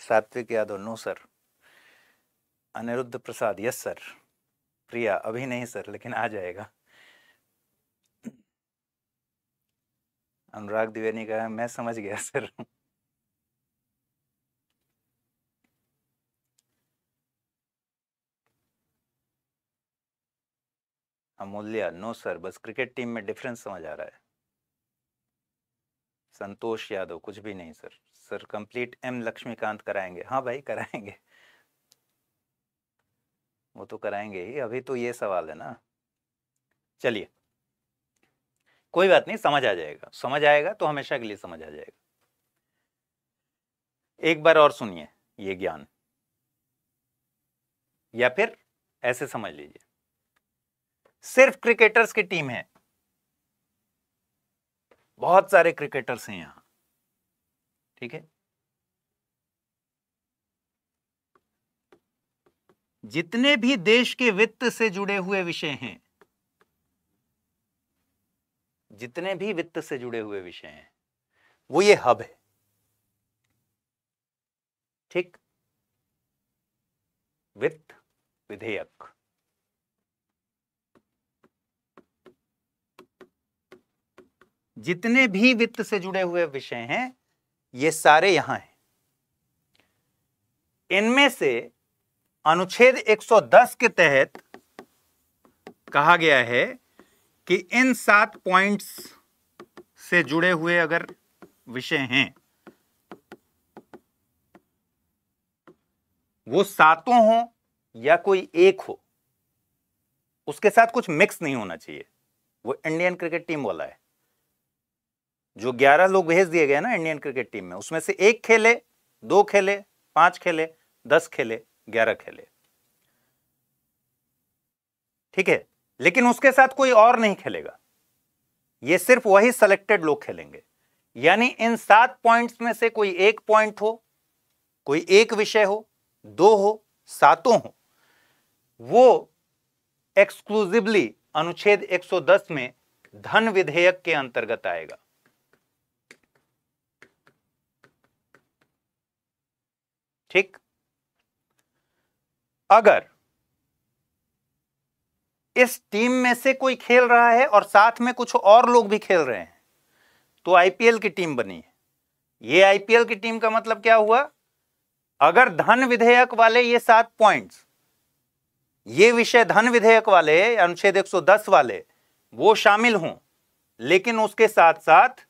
Satvik Yadav no sir. Anirudh Prasad yes sir. Priya अभी नहीं सर लेकिन आ जाएगा। अनुराग द्विवेदी ने कहा मैं समझ गया सर। अमूल्या नो सर, बस क्रिकेट टीम में डिफरेंस समझ आ रहा है। संतोष यादव कुछ भी नहीं sir. Sir complete M Laxmikanth कराएंगे? हाँ भाई कराएंगे, वो तो कराएंगे ही, अभी तो ये सवाल है ना। चलिए कोई बात नहीं, समझ आ जाएगा। समझ आएगा तो हमेशा के लिए समझ आ जाएगा। एक बार और सुनिए ये ज्ञान, या फिर ऐसे समझ लीजिए, सिर्फ क्रिकेटर्स की टीम है, बहुत सारे क्रिकेटर्स हैं यहां। ठीक है, जितने भी देश के वित्त से जुड़े हुए विषय हैं, जितने भी वित्त से जुड़े हुए विषय हैं वो ये हब है। ठीक, वित्त विधेयक, जितने भी वित्त से जुड़े हुए विषय हैं ये सारे यहां हैं। इनमें से अनुच्छेद एक सौ दस के तहत कहा गया है कि इन सात पॉइंट्स से जुड़े हुए अगर विषय हैं वो सातों हो या कोई एक हो, उसके साथ कुछ मिक्स नहीं होना चाहिए। वो इंडियन क्रिकेट टीम वाला है, जो ग्यारह लोग भेज दिए गए ना इंडियन क्रिकेट टीम में, उसमें से एक खेले, दो खेले, पांच खेले, दस खेले, ग्यारह खेले। ठीक है, लेकिन उसके साथ कोई और नहीं खेलेगा, ये सिर्फ वही सिलेक्टेड लोग खेलेंगे। यानी इन सात पॉइंट्स में से कोई एक पॉइंट हो, कोई एक विषय हो, दो हो, सातों हो, वो एक्सक्लूसिवली अनुच्छेद एक सौ दस में धन विधेयक के अंतर्गत आएगा। ठीक। अगर इस टीम में से कोई खेल रहा है और साथ में कुछ और लोग भी खेल रहे हैं तो आईपीएल की टीम बनी है। ये आईपीएल की टीम का मतलब क्या हुआ? अगर धन विधेयक वाले ये सात पॉइंट्स, ये विषय धन विधेयक वाले अनुच्छेद एक सौ दस वाले वो शामिल हों, लेकिन उसके साथ साथ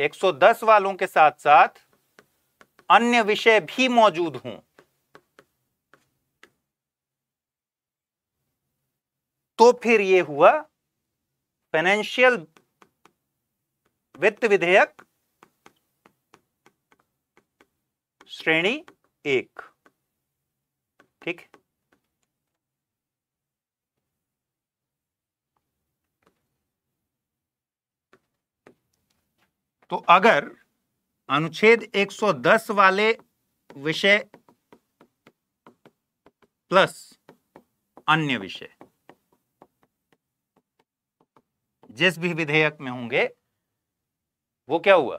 एक सौ दस वालों के साथ साथ अन्य विषय भी मौजूद हों, तो फिर ये हुआ फाइनेंशियल वित्त विधेयक श्रेणी एक। ठीक। तो अगर अनुच्छेद एक सौ दस वाले विषय प्लस अन्य विषय जिस भी विधेयक में होंगे वो क्या हुआ?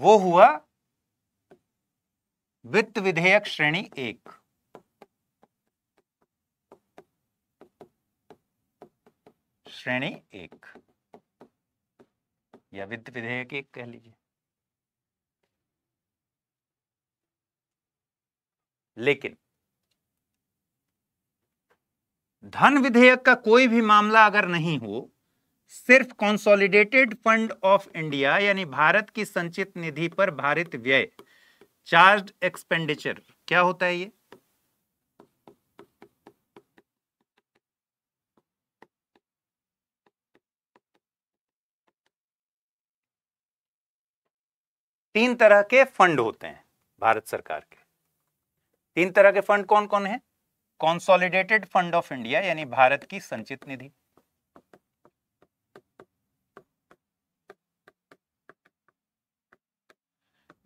वो हुआ वित्त विधेयक श्रेणी एक। श्रेणी एक या वित्त विधेयक एक कह लीजिए। लेकिन धन विधेयक का कोई भी मामला अगर नहीं हो, सिर्फ कॉन्सोलिडेटेड फंड ऑफ इंडिया यानी भारत की संचित निधि पर भारित व्यय चार्ज एक्सपेंडिचर क्या होता है? ये तीन तरह के फंड होते हैं भारत सरकार के। तीन तरह के फंड कौन कौन है? कॉन्सोलिडेटेड फंड ऑफ इंडिया यानी भारत की संचित निधि,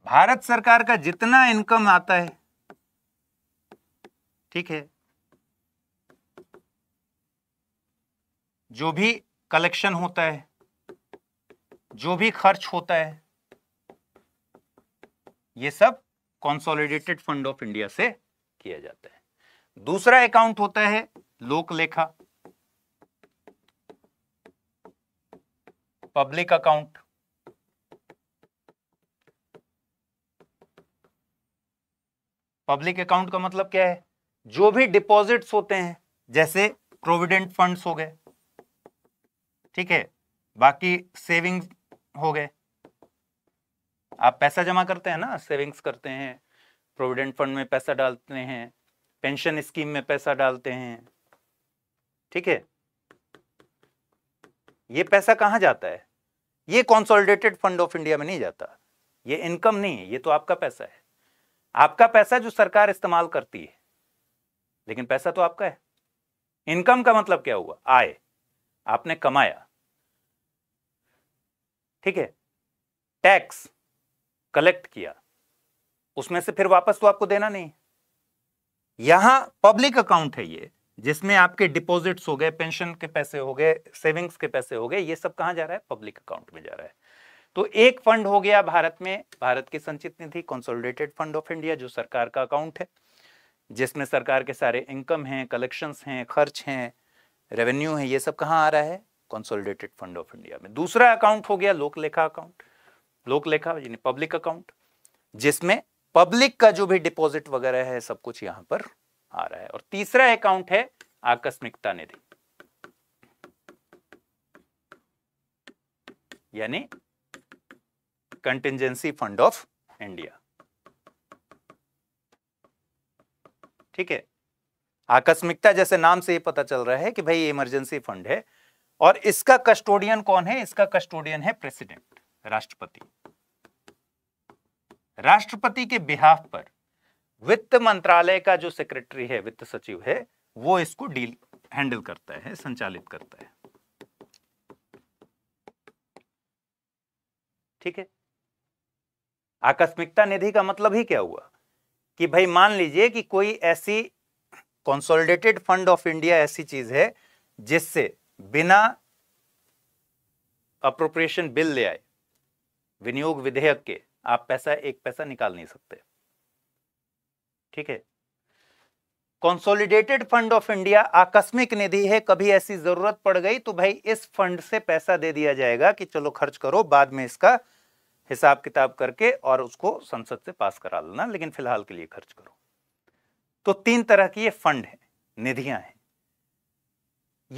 भारत सरकार का जितना इनकम आता है, ठीक है, जो भी कलेक्शन होता है, जो भी खर्च होता है, ये सब कॉन्सोलिडेटेड फंड ऑफ इंडिया से किया जाता है। दूसरा अकाउंट होता है लोक लेखा, पब्लिक अकाउंट। पब्लिक अकाउंट का मतलब क्या है? जो भी डिपॉजिट्स होते हैं जैसे प्रोविडेंट फंड्स हो गए, ठीक है, बाकी सेविंग्स हो गए। आप पैसा जमा करते हैं ना, सेविंग्स करते हैं, प्रोविडेंट फंड में पैसा डालते हैं, पेंशन स्कीम में पैसा डालते हैं, ठीक है। ये पैसा कहां जाता है? ये कॉन्सोलिडेटेड फंड ऑफ इंडिया में नहीं जाता। ये इनकम नहीं है, ये तो आपका पैसा है, आपका पैसा जो सरकार इस्तेमाल करती है, लेकिन पैसा तो आपका है। इनकम का मतलब क्या हुआ? आय, आपने कमाया, ठीक है, टैक्स कलेक्ट किया, उसमें से फिर वापस तो आपको देना नहीं। यहां पब्लिक अकाउंट है ये, जिसमें आपके डिपॉजिट्स हो गए, पेंशन के पैसे हो गए, सेविंग्स के पैसे हो गए, ये सब कहां जा रहा है? पब्लिक अकाउंट में जा रहा है। तो एक फंड हो गया भारत में, भारत की संचित निधि कंसोलिडेटेड फंड ऑफ इंडिया, जो सरकार का अकाउंट है, जिसमें सरकार के सारे इनकम हैं, कलेक्शंस हैं, खर्च हैं, रेवेन्यू है, ये सब कहाँ आ रहा है? कंसोलिडेटेड फंड ऑफ इंडिया में। दूसरा अकाउंट हो गया लोक लेखा अकाउंट, लोक लेखा यानी पब्लिक अकाउंट, जिसमें पब्लिक का जो भी डिपॉजिट वगैरह है सब कुछ यहां पर आ रहा है। और तीसरा अकाउंट है आकस्मिकता निधि, यानी कंटिजेंसी फंड ऑफ इंडिया, ठीक है। आकस्मिकता जैसे नाम से ये पता चल रहा है कि भाई इमरजेंसी फंड है, और इसका कस्टोडियन कौन है? इसका कस्टोडियन है प्रेसिडेंट, राष्ट्रपति। राष्ट्रपति के बिहाफ पर वित्त मंत्रालय का जो सेक्रेटरी है, वित्त सचिव है, वो इसको डील हैंडल करता है, संचालित करता है, ठीक है। आकस्मिकता निधि का मतलब ही क्या हुआ? कि भाई मान लीजिए कि कोई ऐसी कंसोलिडेटेड फंड ऑफ इंडिया ऐसी चीज है जिससे बिना अप्रोप्रिएशन बिल ले आए, विनियोग विधेयक के, आप पैसा एक पैसा निकाल नहीं सकते। ठीक है, कंसोलिडेटेड फंड ऑफ इंडिया आकस्मिक निधि है, कभी ऐसी जरूरत पड़ गई तो भाई इस फंड से पैसा दे दिया जाएगा कि चलो खर्च करो, बाद में इसका हिसाब किताब करके और उसको संसद से पास करा लेना, लेकिन फिलहाल के लिए खर्च करो। तो तीन तरह की ये फंड है, निधियां हैं।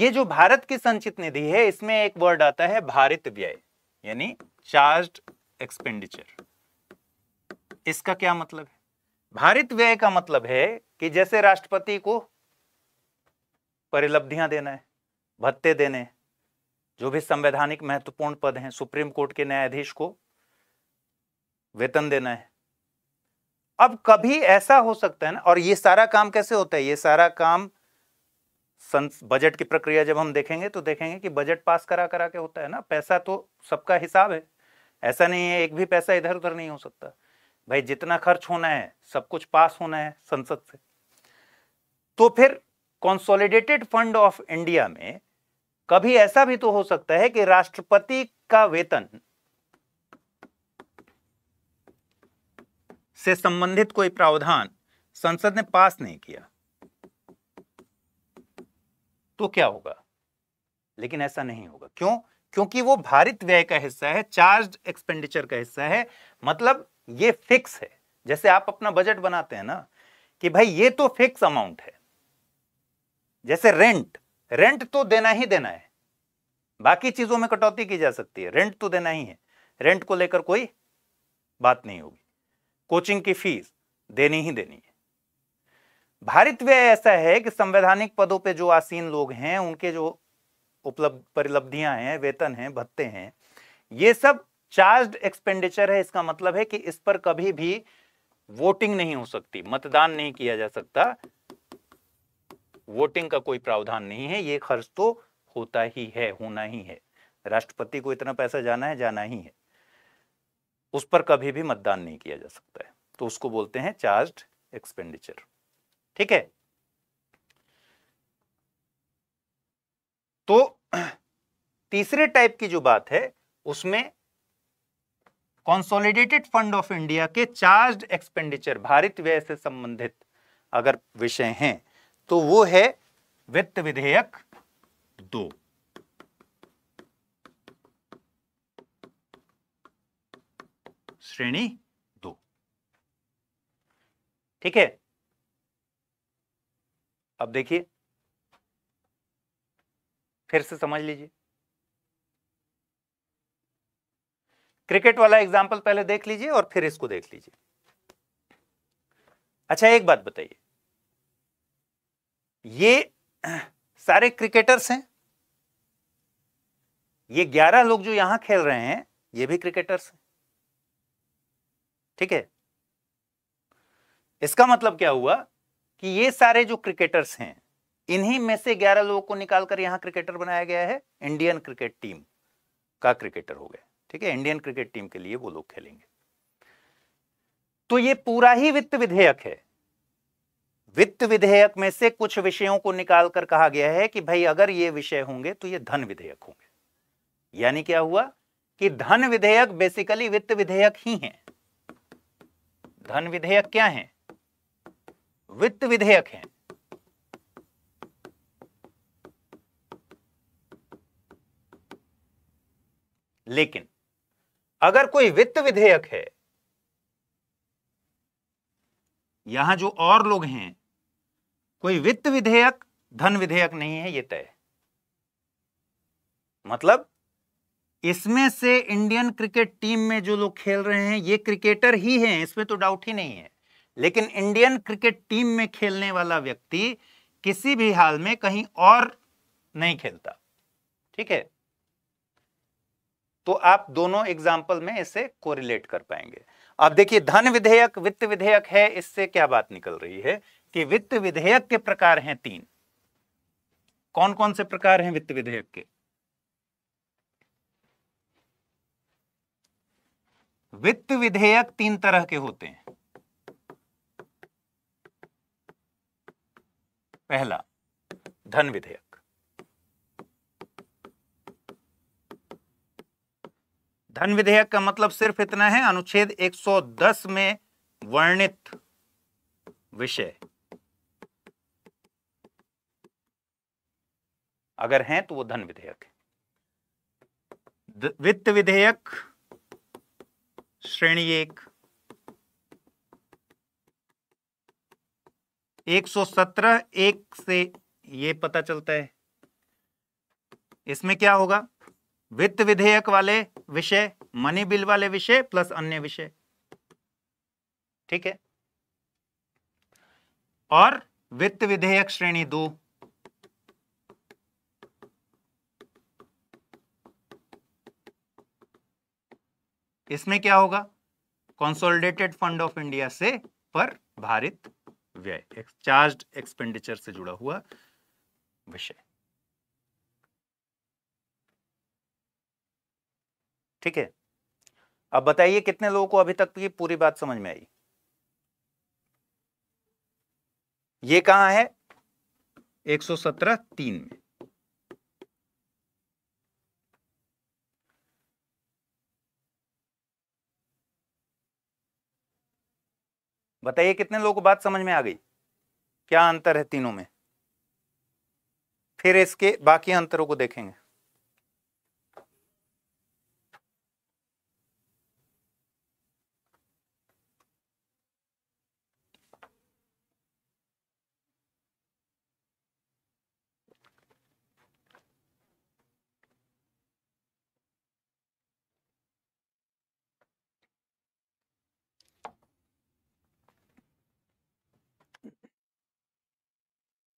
ये जो भारत की संचित निधि है इसमें एक वर्ड आता है भारित व्यय, यानी चार्ज एक्सपेंडिचर। इसका क्या मतलब है? भारित व्यय का मतलब है कि जैसे राष्ट्रपति को परिलब्धियां देना है, भत्ते देने, जो भी संवैधानिक महत्वपूर्ण पद हैं, सुप्रीम कोर्ट के न्यायाधीश को वेतन देना है। अब कभी ऐसा हो सकता है ना, और ये सारा काम कैसे होता है? ये सारा काम बजट की प्रक्रिया जब हम देखेंगे तो देखेंगे कि बजट पास करा करा के होता है ना, पैसा तो सबका हिसाब है, ऐसा नहीं है एक भी पैसा इधर उधर नहीं हो सकता। भाई जितना खर्च होना है सब कुछ पास होना है संसद से। तो फिर कंसोलिडेटेड फंड ऑफ इंडिया में कभी ऐसा भी तो हो सकता है कि राष्ट्रपति का वेतन से संबंधित कोई प्रावधान संसद ने पास नहीं किया तो क्या होगा? लेकिन ऐसा नहीं होगा। क्यों? क्योंकि वो भारित व्यय का हिस्सा है, चार्ज एक्सपेंडिचर का हिस्सा है, मतलब ये फिक्स है। जैसे आप अपना बजट बनाते हैं ना कि भाई ये तो फिक्स अमाउंट है, जैसे रेंट, रेंट तो देना ही देना है, बाकी चीजों में कटौती की जा सकती है, रेंट तो देना ही है, रेंट को लेकर कोई बात नहीं होगी। कोचिंग की फीस देनी ही देनी है। भारित व्यय ऐसा है कि संवैधानिक पदों पे जो आसीन लोग हैं उनके जो उपलब्ध परिलब्धियां हैं, वेतन हैं, भत्ते हैं, ये सब चार्ज एक्सपेंडिचर है। इसका मतलब है कि इस पर कभी भी वोटिंग नहीं हो सकती, मतदान नहीं किया जा सकता, वोटिंग का कोई प्रावधान नहीं है, ये खर्च तो होता ही है, होना ही है, राष्ट्रपति को इतना पैसा जाना है, जाना ही है, उस पर कभी भी मतदान नहीं किया जा सकता है, तो उसको बोलते हैं चार्ज एक्सपेंडिचर। ठीक है, तो तीसरे टाइप की जो बात है उसमें कंसोलिडेटेड फंड ऑफ इंडिया के चार्ज एक्सपेंडिचर, भारित व्यय से संबंधित अगर विषय हैं तो वो है वित्त विधेयक दो। श्रेणी दो। ठीक है, अब देखिए फिर से समझ लीजिए। क्रिकेट वाला एग्जाम्पल पहले देख लीजिए और फिर इसको देख लीजिए। अच्छा एक बात बताइए, ये सारे क्रिकेटर्स हैं, ये ग्यारह लोग जो यहां खेल रहे हैं ये भी क्रिकेटर्स हैं। ठीक है, इसका मतलब क्या हुआ कि ये सारे जो क्रिकेटर्स हैं इन्हीं में से ग्यारह लोगों को निकालकर यहां क्रिकेटर बनाया गया है, इंडियन क्रिकेट टीम का क्रिकेटर हो गया। ठीक है, इंडियन क्रिकेट टीम के लिए वो लोग खेलेंगे। तो ये पूरा ही वित्त विधेयक है। वित्त विधेयक में से कुछ विषयों को निकालकर कहा गया है कि भाई अगर ये विषय होंगे तो ये धन विधेयक होंगे। यानी क्या हुआ कि धन विधेयक बेसिकली वित्त विधेयक ही है। धन विधेयक क्या है? वित्त विधेयक है। लेकिन अगर कोई वित्त विधेयक है, यहां जो और लोग हैं कोई वित्त विधेयक धन विधेयक नहीं है, यह तय। मतलब इसमें से इंडियन क्रिकेट टीम में जो लोग खेल रहे हैं ये क्रिकेटर ही हैं, इसमें तो डाउट ही नहीं है। लेकिन इंडियन क्रिकेट टीम में खेलने वाला व्यक्ति किसी भी हाल में कहीं और नहीं खेलता। ठीक है, तो आप दोनों एग्जाम्पल में इसे कोरिलेट कर पाएंगे। अब देखिए धन विधेयक वित्त विधेयक है, इससे क्या बात निकल रही है कि वित्त विधेयक के प्रकार हैं तीन। कौन कौन से प्रकार हैं वित्त विधेयक के? वित्त विधेयक तीन तरह के होते हैं। पहला धन विधेयक, धन विधेयक का मतलब सिर्फ इतना है, अनुच्छेद एक सौ दस में वर्णित विषय अगर हैं तो वो धन विधेयक है। वित्त विधेयक श्रेणी एक, एक सौ सत्रह, एक से ये पता चलता है। इसमें क्या होगा, वित्त विधेयक वाले विषय, मनी बिल वाले विषय प्लस अन्य विषय, ठीक है। और वित्त विधेयक श्रेणी दो, इसमें क्या होगा, कंसोलिडेटेड फंड ऑफ इंडिया से पर भारित व्यय, चार्ज्ड एक्सपेंडिचर से जुड़ा हुआ विषय, ठीक है। अब बताइए कितने लोगों को अभी तक ये पूरी बात समझ में आई। ये कहां है, एक सौ सत्रह तीन में। बताइए कितने लोगों को बात समझ में आ गई, क्या अंतर है तीनों में। फिर इसके बाकी अंतरों को देखेंगे।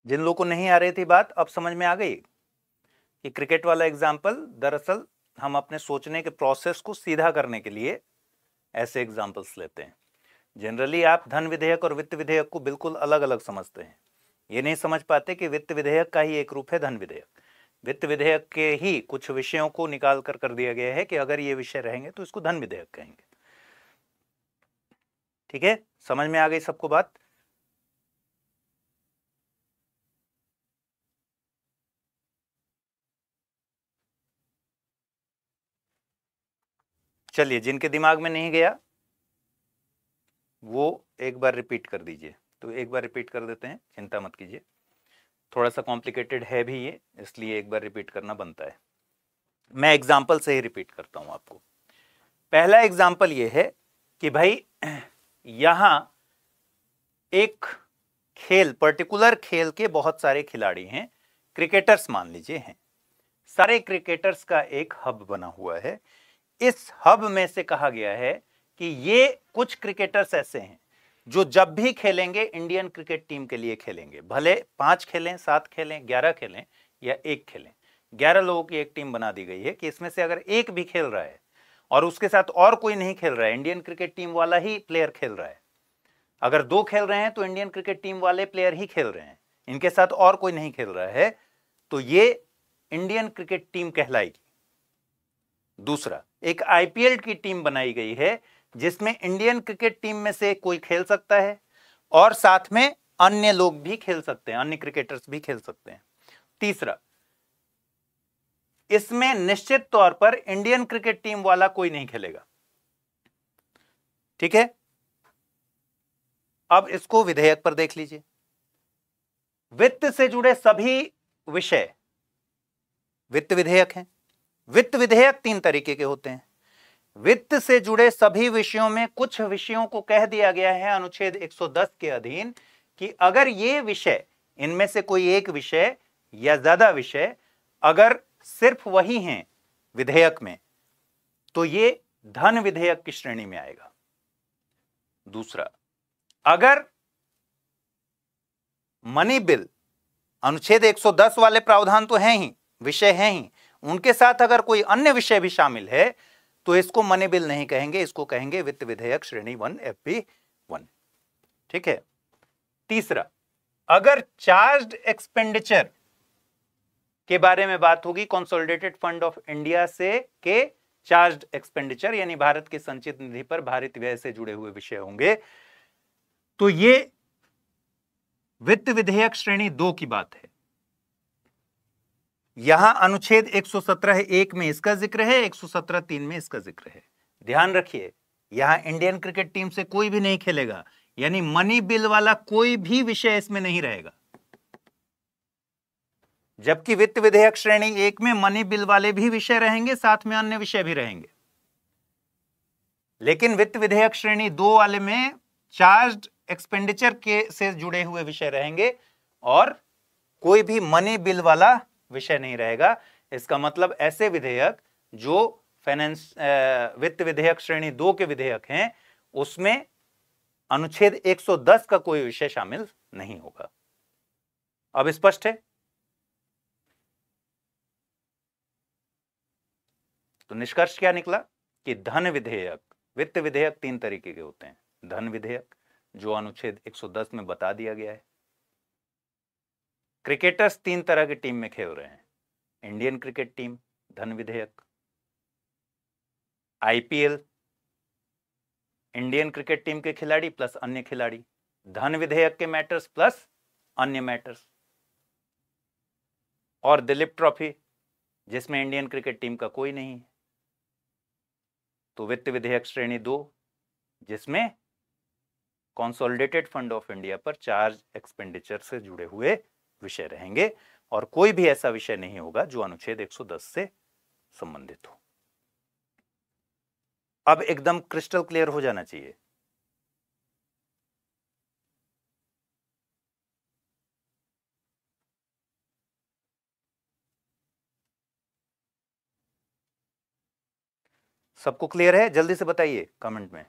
जिन लोगों को नहीं आ रही थी बात, अब समझ में आ गई कि क्रिकेट वाला एग्जाम्पल दरअसल हम अपने सोचने के प्रोसेस को सीधा करने के लिए ऐसे एग्जाम्पल्स लेते हैं। जनरली आप धन विधेयक और वित्त विधेयक को बिल्कुल अलग अलग समझते हैं, ये नहीं समझ पाते कि वित्त विधेयक का ही एक रूप है धन विधेयक। वित्त विधेयक के ही कुछ विषयों को निकाल कर कर दिया गया है कि अगर ये विषय रहेंगे तो इसको धन विधेयक कहेंगे, ठीक है। समझ में आ गई सबको बात। चलिए, जिनके दिमाग में नहीं गया वो एक बार रिपीट कर दीजिए। तो एक बार रिपीट कर देते हैं, चिंता मत कीजिए। थोड़ा सा कॉम्प्लिकेटेड है भी ये, इसलिए एक बार रिपीट करना बनता है। मैं एग्जाम्पल से ही रिपीट करता हूं आपको। पहला एग्जाम्पल ये है कि भाई यहाँ एक खेल, पर्टिकुलर खेल के बहुत सारे खिलाड़ी हैं, क्रिकेटर्स मान लीजिए हैं। सारे क्रिकेटर्स का एक हब बना हुआ है। इस हब में से कहा गया है कि ये कुछ क्रिकेटर्स ऐसे हैं जो जब भी खेलेंगे इंडियन क्रिकेट टीम के लिए खेलेंगे, भले पांच खेलें, सात खेलें, ग्यारह खेलें या एक खेलें। ग्यारह लोगों की एक टीम बना दी गई है कि इसमें से अगर एक भी खेल रहा है और उसके साथ और कोई नहीं खेल रहा है, इंडियन क्रिकेट टीम वाला ही प्लेयर खेल रहा है। अगर दो खेल रहे हैं तो इंडियन क्रिकेट टीम वाले प्लेयर ही खेल रहे हैं, इनके साथ और कोई नहीं खेल रहा है, तो ये इंडियन क्रिकेट टीम कहलाएगी। दूसरा, एक आईपीएल की टीम बनाई गई है जिसमें इंडियन क्रिकेट टीम में से कोई खेल सकता है और साथ में अन्य लोग भी खेल सकते हैं, अन्य क्रिकेटर्स भी खेल सकते हैं। तीसरा, इसमें निश्चित तौर पर इंडियन क्रिकेट टीम वाला कोई नहीं खेलेगा, ठीक है। अब इसको विधेयक पर देख लीजिए। वित्त से जुड़े सभी विषय वित्त विधेयक हैं। वित्त विधेयक तीन तरीके के होते हैं। वित्त से जुड़े सभी विषयों में कुछ विषयों को कह दिया गया है अनुच्छेद एक सौ दस के अधीन कि अगर ये विषय, इनमें से कोई एक विषय या ज्यादा विषय अगर सिर्फ वही हैं विधेयक में, तो ये धन विधेयक की श्रेणी में आएगा। दूसरा, अगर मनी बिल अनुच्छेद एक सौ दस वाले प्रावधान तो हैं ही, विषय हैं ही, उनके साथ अगर कोई अन्य विषय भी शामिल है तो इसको मनी बिल नहीं कहेंगे, इसको कहेंगे वित्त विधेयक श्रेणी वन, एफबी वन, ठीक है। तीसरा, अगर चार्ज्ड एक्सपेंडिचर के बारे में बात होगी, कंसोलिडेटेड फंड ऑफ इंडिया से के चार्ज्ड एक्सपेंडिचर यानी भारत के संचित निधि पर भारित व्यय से जुड़े हुए विषय होंगे, तो ये वित्त विधेयक श्रेणी दो की बात है। यहां अनुच्छेद एक सौ सत्रह एक में इसका जिक्र है, एक सौ सत्रह तीन में इसका जिक्र है। ध्यान रखिए, यहां इंडियन क्रिकेट टीम से कोई भी नहीं खेलेगा, यानी मनी बिल वाला कोई भी विषय इसमें नहीं रहेगा। जबकि वित्त विधेयक श्रेणी एक में मनी बिल वाले भी विषय रहेंगे, साथ में अन्य विषय भी रहेंगे। लेकिन वित्त विधेयक श्रेणी दो वाले में चार्ज एक्सपेंडिचर के से जुड़े हुए विषय रहेंगे और कोई भी मनी बिल वाला विषय नहीं रहेगा। इसका मतलब ऐसे विधेयक जो फाइनेंस वित्त विधेयक श्रेणी दो के विधेयक हैं, उसमें अनुच्छेद एक सौ दस का कोई विषय शामिल नहीं होगा। अब स्पष्ट है? तो निष्कर्ष क्या निकला कि धन विधेयक, वित्त विधेयक तीन तरीके के होते हैं। धन विधेयक जो अनुच्छेद एक सौ दस में बता दिया गया है। क्रिकेटर्स तीन तरह की टीम में खेल रहे हैं, इंडियन क्रिकेट टीम धन विधेयक, आईपीएल इंडियन क्रिकेट टीम के खिलाड़ी प्लस अन्य खिलाड़ी, धन विधेयक के मैटर्स प्लस अन्य मैटर्स, और दिलीप ट्रॉफी जिसमें इंडियन क्रिकेट टीम का कोई नहीं है। तो वित्त विधेयक श्रेणी दो जिसमें कंसोलिडेटेड फंड ऑफ इंडिया पर चार्ज एक्सपेंडिचर से जुड़े हुए विषय रहेंगे और कोई भी ऐसा विषय नहीं होगा जो अनुच्छेद एक सौ दस से संबंधित हो। अब एकदम क्रिस्टल क्लियर हो जाना चाहिए। सबको क्लियर है? जल्दी से बताइए कमेंट में।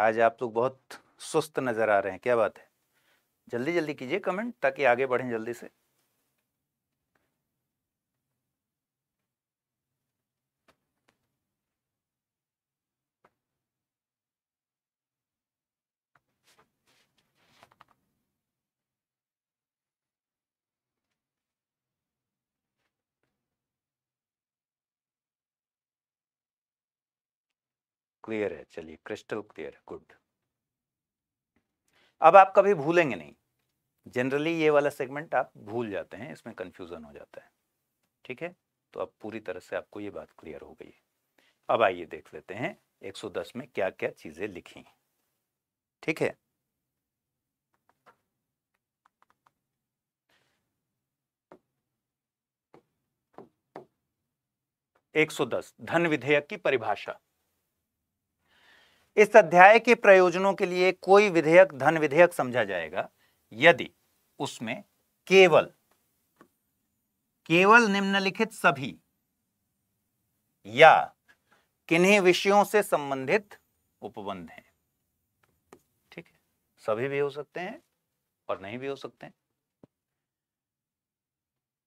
आज आप लोग बहुत सुस्त नजर आ रहे हैं, क्या बात है? जल्दी जल्दी कीजिए कमेंट ताकि आगे बढ़ें जल्दी से। क्लियर है? चलिए, क्रिस्टल क्लियर है, गुड। अब आप कभी भूलेंगे नहीं, जनरली ये वाला सेगमेंट आप भूल जाते हैं, इसमें कंफ्यूजन हो जाता है, ठीक है? तो अब पूरी तरह से आपको ये बात क्लियर हो गई है। अब आइए देख लेते हैं एक सौ दस में क्या क्या चीजें लिखी, ठीक है? एक सौ दस धन विधेयक की परिभाषा। इस अध्याय के प्रयोजनों के लिए कोई विधेयक धन विधेयक समझा जाएगा यदि उसमें केवल केवल निम्नलिखित सभी या किन्हीं विषयों से संबंधित उपबंध हैं। ठीक है, सभी भी हो सकते हैं और नहीं भी हो सकते हैं।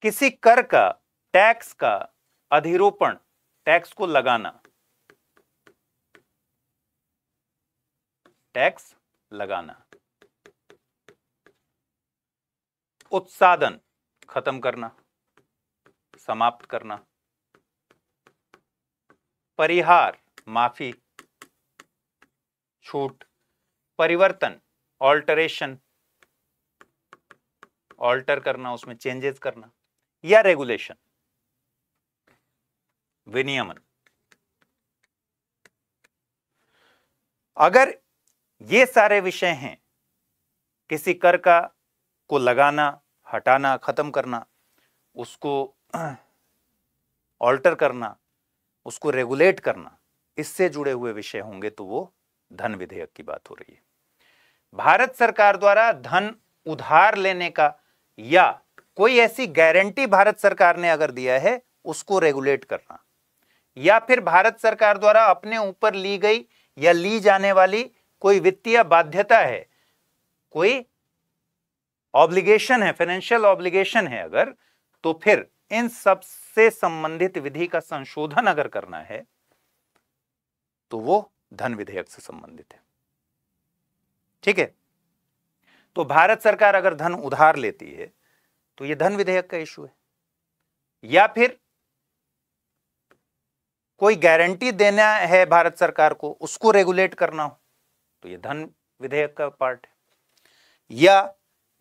किसी कर का, टैक्स का अधिरोपण, टैक्स को लगाना, टैक्स लगाना, उत्सादन खत्म करना, समाप्त करना, परिहार माफी, छूट, परिवर्तन ऑल्टरेशन, ऑल्टर करना, उसमें चेंजेस करना, या रेगुलेशन विनियमन। अगर ये सारे विषय हैं, किसी कर का को लगाना, हटाना, खत्म करना, उसको ऑल्टर करना, उसको रेगुलेट करना, इससे जुड़े हुए विषय होंगे तो वो धन विधेयक की बात हो रही है। भारत सरकार द्वारा धन उधार लेने का या कोई ऐसी गारंटी भारत सरकार ने अगर दिया है उसको रेगुलेट करना, या फिर भारत सरकार द्वारा अपने ऊपर ली गई या ली जाने वाली कोई वित्तीय बाध्यता है, कोई ऑब्लिगेशन है, फाइनेंशियल ऑब्लिगेशन है अगर, तो फिर इन सब से संबंधित विधि का संशोधन अगर करना है तो वो धन विधेयक से संबंधित है। ठीक है, तो भारत सरकार अगर धन उधार लेती है तो ये धन विधेयक का इशू है। या फिर कोई गारंटी देना है भारत सरकार को, उसको रेगुलेट करना हो तो यह धन विधेयक का पार्ट है, या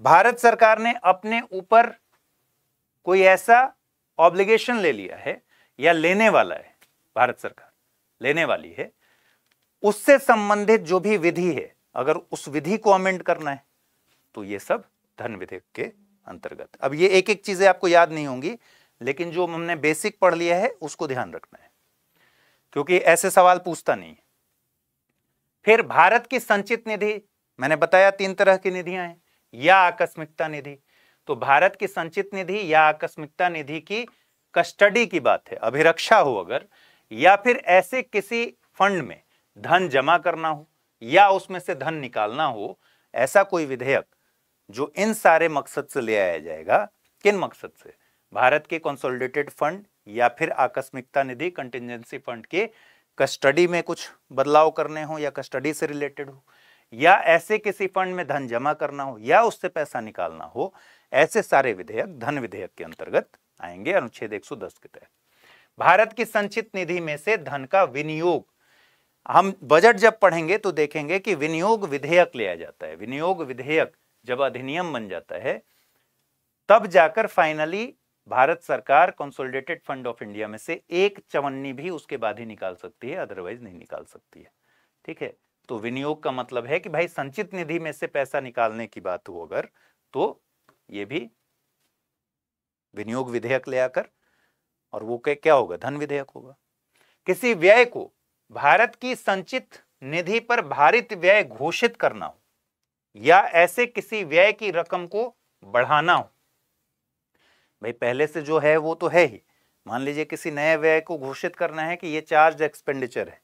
भारत सरकार ने अपने ऊपर कोई ऐसा ऑब्लिगेशन ले लिया है या लेने वाला है, भारत सरकार लेने वाली है, उससे संबंधित जो भी विधि है अगर उस विधि को अमेंड करना है तो ये सब धन विधेयक के अंतर्गत। अब ये एक एक चीजें आपको याद नहीं होंगी, लेकिन जो हमने बेसिक पढ़ लिया है उसको ध्यान रखना है क्योंकि ऐसे सवाल पूछता नहीं। फिर भारत की संचित निधि, मैंने बताया तीन तरह की निधियां हैं, या आकस्मिकता निधि, तो भारत की संचित निधि या आकस्मिकता निधि की कस्टडी की बात है, अभिरक्षा हो अगर, या फिर ऐसे किसी फंड में धन जमा करना हो या उसमें से धन निकालना हो, ऐसा कोई विधेयक जो इन सारे मकसद से ले आया जाएगा। किन मकसद से? भारत के कंसोलिडेटेड फंड या फिर आकस्मिकता निधि कंटिजेंसी फंड के कस्टडी में कुछ बदलाव करने हो या कस्टडी से रिलेटेड हो, या ऐसे किसी फंड में धन जमा करना हो या उससे पैसा निकालना हो, ऐसे सारे विधेयक धन विधेयक के अंतर्गत आएंगे अनुच्छेद एक सौ दस के तहत। भारत की संचित निधि में से धन का विनियोग, हम बजट जब पढ़ेंगे तो देखेंगे कि विनियोग विधेयक लिया जाता है। विनियोग विधेयक जब अधिनियम बन जाता है तब जाकर फाइनली भारत सरकार कंसोलिडेटेड फंड ऑफ इंडिया में से एक चवन्नी भी उसके बाद ही निकाल सकती है, अदरवाइज नहीं निकाल सकती है। ठीक है, तो विनियोग का मतलब है कि भाई संचित निधि में से पैसा निकालने की बात हो अगर, तो ये भी विनियोग विधेयक ले आकर, और वो क्या होगा? धन विधेयक होगा। किसी व्यय को भारत की संचित निधि पर भारित व्यय घोषित करना हो या ऐसे किसी व्यय की रकम को बढ़ाना हो, भाई पहले से जो है वो तो है ही, मान लीजिए किसी नए व्यय को घोषित करना है कि ये चार्ज एक्सपेंडिचर है,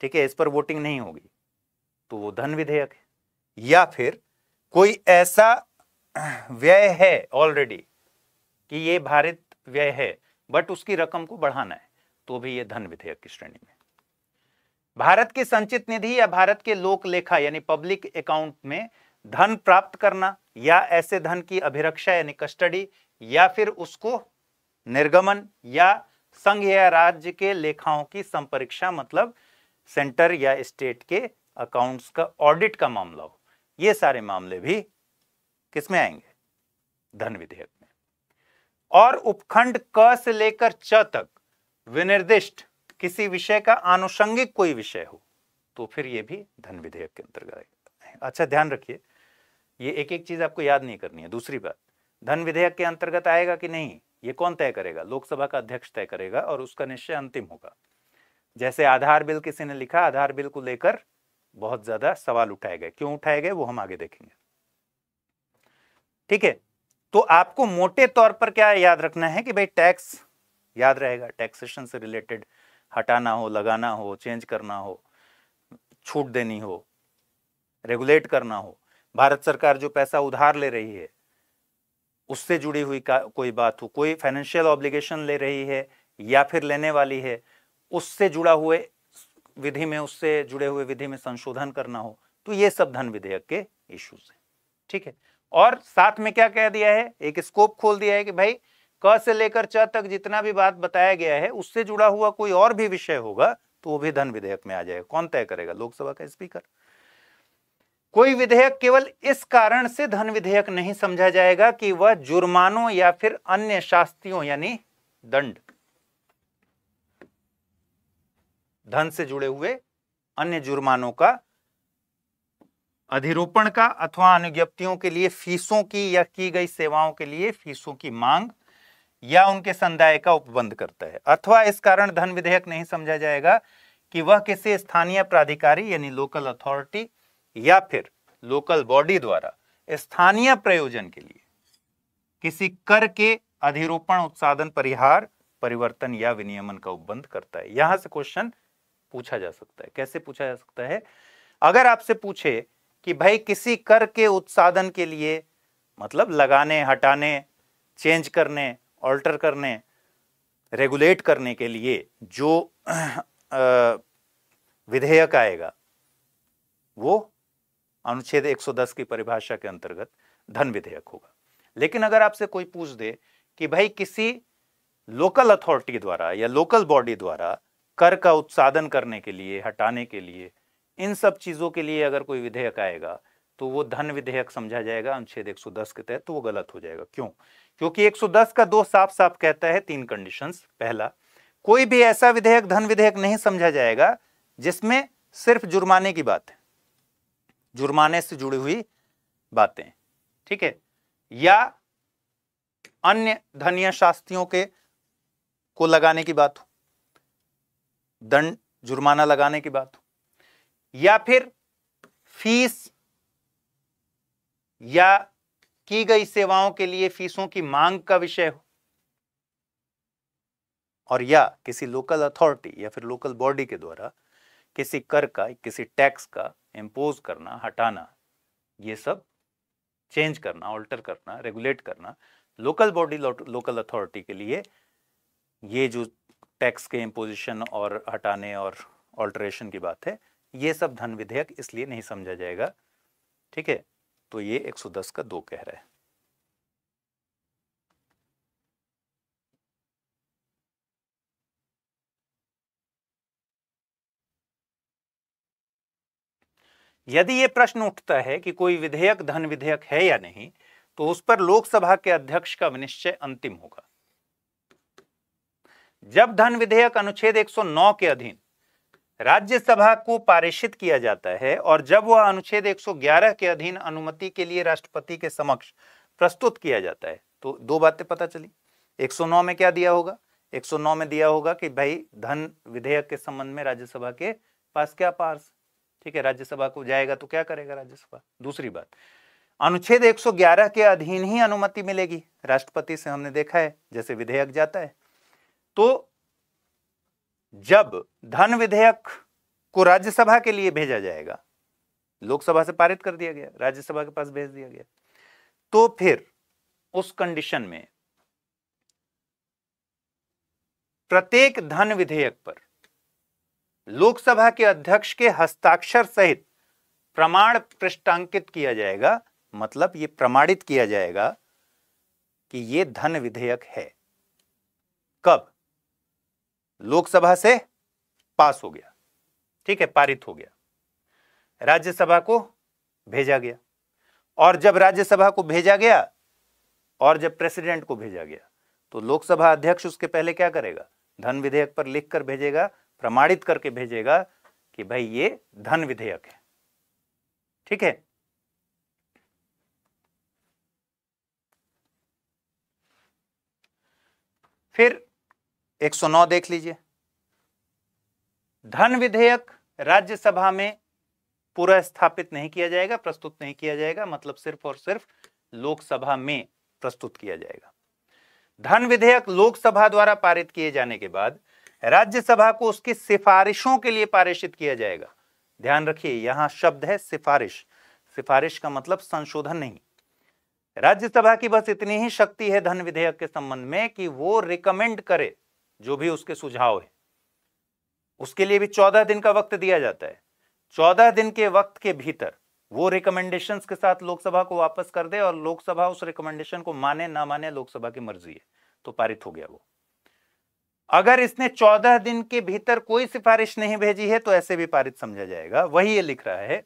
ठीक है, इस पर वोटिंग नहीं होगी, तो वो धन विधेयक है। या फिर कोई ऐसा व्यय है ऑलरेडी कि ये भारित व्यय है बट उसकी रकम को बढ़ाना है, तो भी ये धन विधेयक की श्रेणी में। भारत की संचित निधि या भारत के लोक लेखा यानी पब्लिक अकाउंट में धन प्राप्त करना या ऐसे धन की अभिरक्षा यानी कस्टडी, या फिर उसको निर्गमन या संघ या राज्य के लेखाओं की संपरीक्षा, मतलब सेंटर या स्टेट के अकाउंट्स का ऑडिट का मामला हो, ये सारे मामले भी किसमें आएंगे? धन विधेयक में। और उपखंड क से लेकर च तक विनिर्दिष्ट किसी विषय का आनुषंगिक कोई विषय हो तो फिर यह भी धन विधेयक के अंतर्गत आएगा। अच्छा ध्यान रखिए, ये एक एक चीज आपको याद नहीं करनी है। दूसरी बात, धन विधेयक के अंतर्गत आएगा कि नहीं ये कौन तय करेगा? लोकसभा का अध्यक्ष तय करेगा और उसका निश्चय अंतिम होगा। जैसे आधार बिल किसी ने लिखा, आधार बिल को लेकर बहुत ज्यादा सवाल उठाए गए, क्यों उठाए गए वो हम आगे देखेंगे। ठीक है, तो आपको मोटे तौर पर क्या याद रखना है कि भाई टैक्स याद रहेगा, टैक्सेशन से रिलेटेड हटाना हो, लगाना हो, चेंज करना हो, छूट देनी हो, रेगुलेट करना हो, भारत सरकार जो पैसा उधार ले रही है उससे जुड़ी हुई कोई बात हो, कोई फाइनेंशियल ऑब्लिगेशन ले रही है या फिर लेने वाली है उससे जुड़ा हुए विधि में उससे जुड़े हुए विधि में संशोधन करना हो, तो ये सब धन विधेयक के इश्यूज हैं। ठीक है, और साथ में क्या कह दिया है? एक स्कोप खोल दिया है कि भाई क से लेकर च तक जितना भी बात बताया गया है उससे जुड़ा हुआ कोई और भी विषय होगा तो वो भी धन विधेयक में आ जाएगा। कौन तय करेगा? लोकसभा का स्पीकर। कोई विधेयक केवल इस कारण से धन विधेयक नहीं समझा जाएगा कि वह जुर्मानों या फिर अन्य शास्तियों यानी दंड, धन से जुड़े हुए अन्य जुर्मानों का, अधिरोपण का, अथवा अनुज्ञप्तियों के लिए फीसों की या की गई सेवाओं के लिए फीसों की मांग या उनके संदाय का उपबंध करता है, अथवा इस कारण धन विधेयक नहीं समझा जाएगा कि वह किसी स्थानीय प्राधिकारी यानी लोकल अथॉरिटी या फिर लोकल बॉडी द्वारा स्थानीय प्रयोजन के लिए किसी कर के अधिरोपण, उत्पादन, परिहार, परिवर्तन या विनियमन का उपबंध करता है। यहां से क्वेश्चन पूछा जा सकता है। कैसे पूछा जा सकता है? अगर आपसे पूछे कि भाई किसी कर के उत्पादन के लिए, मतलब लगाने, हटाने, चेंज करने, ऑल्टर करने, रेगुलेट करने के लिए जो विधेयक आएगा वो अनुच्छेद एक सौ दस की परिभाषा के अंतर्गत धन विधेयक होगा। लेकिन अगर आपसे कोई पूछ दे कि भाई किसी लोकल अथॉरिटी द्वारा या लोकल बॉडी द्वारा कर का उत्साधन करने के लिए, हटाने के लिए, इन सब चीज़ों के लिए अगर कोई विधेयक आएगा तो वो धन विधेयक समझा जाएगा अनुच्छेद एक सौ दस के तहत, तो वो गलत हो जाएगा। क्यों? क्योंकि एक सौ दस का दो साफ साफ कहता है तीन कंडीशंस। पहला, कोई भी ऐसा विधेयक धन विधेयक नहीं समझा जाएगा जिसमें सिर्फ जुर्माने की बात है, जुर्माने से जुड़ी हुई बातें, ठीक है, या अन्य धन या शास्तियों के को लगाने की बात हो, दंड जुर्माना लगाने की बात हो, या फिर फीस या की गई सेवाओं के लिए फीसों की मांग का विषय हो, और या किसी लोकल अथॉरिटी या फिर लोकल बॉडी के द्वारा किसी कर का, किसी टैक्स का इम्पोज करना, हटाना, ये सब चेंज करना, ऑल्टर करना, रेगुलेट करना लोकल बॉडी, लोकल अथॉरिटी के लिए ये जो टैक्स के इम्पोजिशन और हटाने और ऑल्टरेशन की बात है, ये सब धन विधेयक इसलिए नहीं समझा जाएगा, ठीक है। तो ये एक सौ दस का दो कह रहा है। यदि ये प्रश्न उठता है कि कोई विधेयक धन विधेयक है या नहीं, तो उस पर लोकसभा के अध्यक्ष का विनिश्चय अंतिम होगा। जब धन विधेयक अनुच्छेद एक सौ नौ के अधीन राज्यसभा को पारित किया जाता है और जब वह अनुच्छेद एक सौ ग्यारह के अधीन अनुमति के लिए राष्ट्रपति के समक्ष प्रस्तुत किया जाता है, तो दो बातें पता चली। एक सौ नौ में क्या दिया होगा? एक सौ नौ में दिया होगा कि भाई धन विधेयक के संबंध में राज्यसभा के पास क्या पार्स, ठीक है, राज्यसभा को जाएगा तो क्या करेगा राज्यसभा। दूसरी बात, अनुच्छेद एक सौ ग्यारह के अधीन ही अनुमति मिलेगी राष्ट्रपति से, हमने देखा है जैसे विधेयक जाता है। तो जब धन विधेयक को राज्यसभा के लिए भेजा जाएगा, लोकसभा से पारित कर दिया गया, राज्यसभा के पास भेज दिया गया, तो फिर उस कंडीशन में प्रत्येक धन विधेयक पर लोकसभा के अध्यक्ष के हस्ताक्षर सहित प्रमाण पृष्ठांकित किया जाएगा। मतलब ये प्रमाणित किया जाएगा कि ये धन विधेयक है। कब? लोकसभा से पास हो गया, ठीक है, पारित हो गया, राज्यसभा को भेजा गया, और जब राज्यसभा को भेजा गया और जब प्रेसिडेंट को भेजा गया, तो लोकसभा अध्यक्ष उसके पहले क्या करेगा? धन विधेयक पर लिखकर भेजेगा, प्रमाणित करके भेजेगा कि भाई ये धन विधेयक है, ठीक है। फिर एक सौ नौ देख लीजिए। धन विधेयक राज्यसभा में पूरा स्थापित नहीं किया जाएगा, प्रस्तुत नहीं किया जाएगा, मतलब सिर्फ और सिर्फ लोकसभा में प्रस्तुत किया जाएगा। धन विधेयक लोकसभा द्वारा पारित किए जाने के बाद राज्यसभा को उसकी सिफारिशों के लिए पारित किया जाएगा। ध्यान रखिए, यहां शब्द है सिफारिश। सिफारिश का मतलब संशोधन नहीं। राज्यसभा की बस इतनी ही शक्ति है धन विधेयक के संबंध में कि वो रिकमेंड करे, जो भी उसके सुझाव है। उसके लिए भी चौदह दिन का वक्त दिया जाता है। चौदह दिन के वक्त के भीतर वो रिकमेंडेशंस के साथ लोकसभा को वापस कर दे, और लोकसभा उस रिकमेंडेशन को माने ना माने लोकसभा की मर्जी है, तो पारित हो गया वो। अगर इसने चौदह दिन के भीतर कोई सिफारिश नहीं भेजी है तो ऐसे भी पारित समझा जाएगा। वही ये लिख रहा है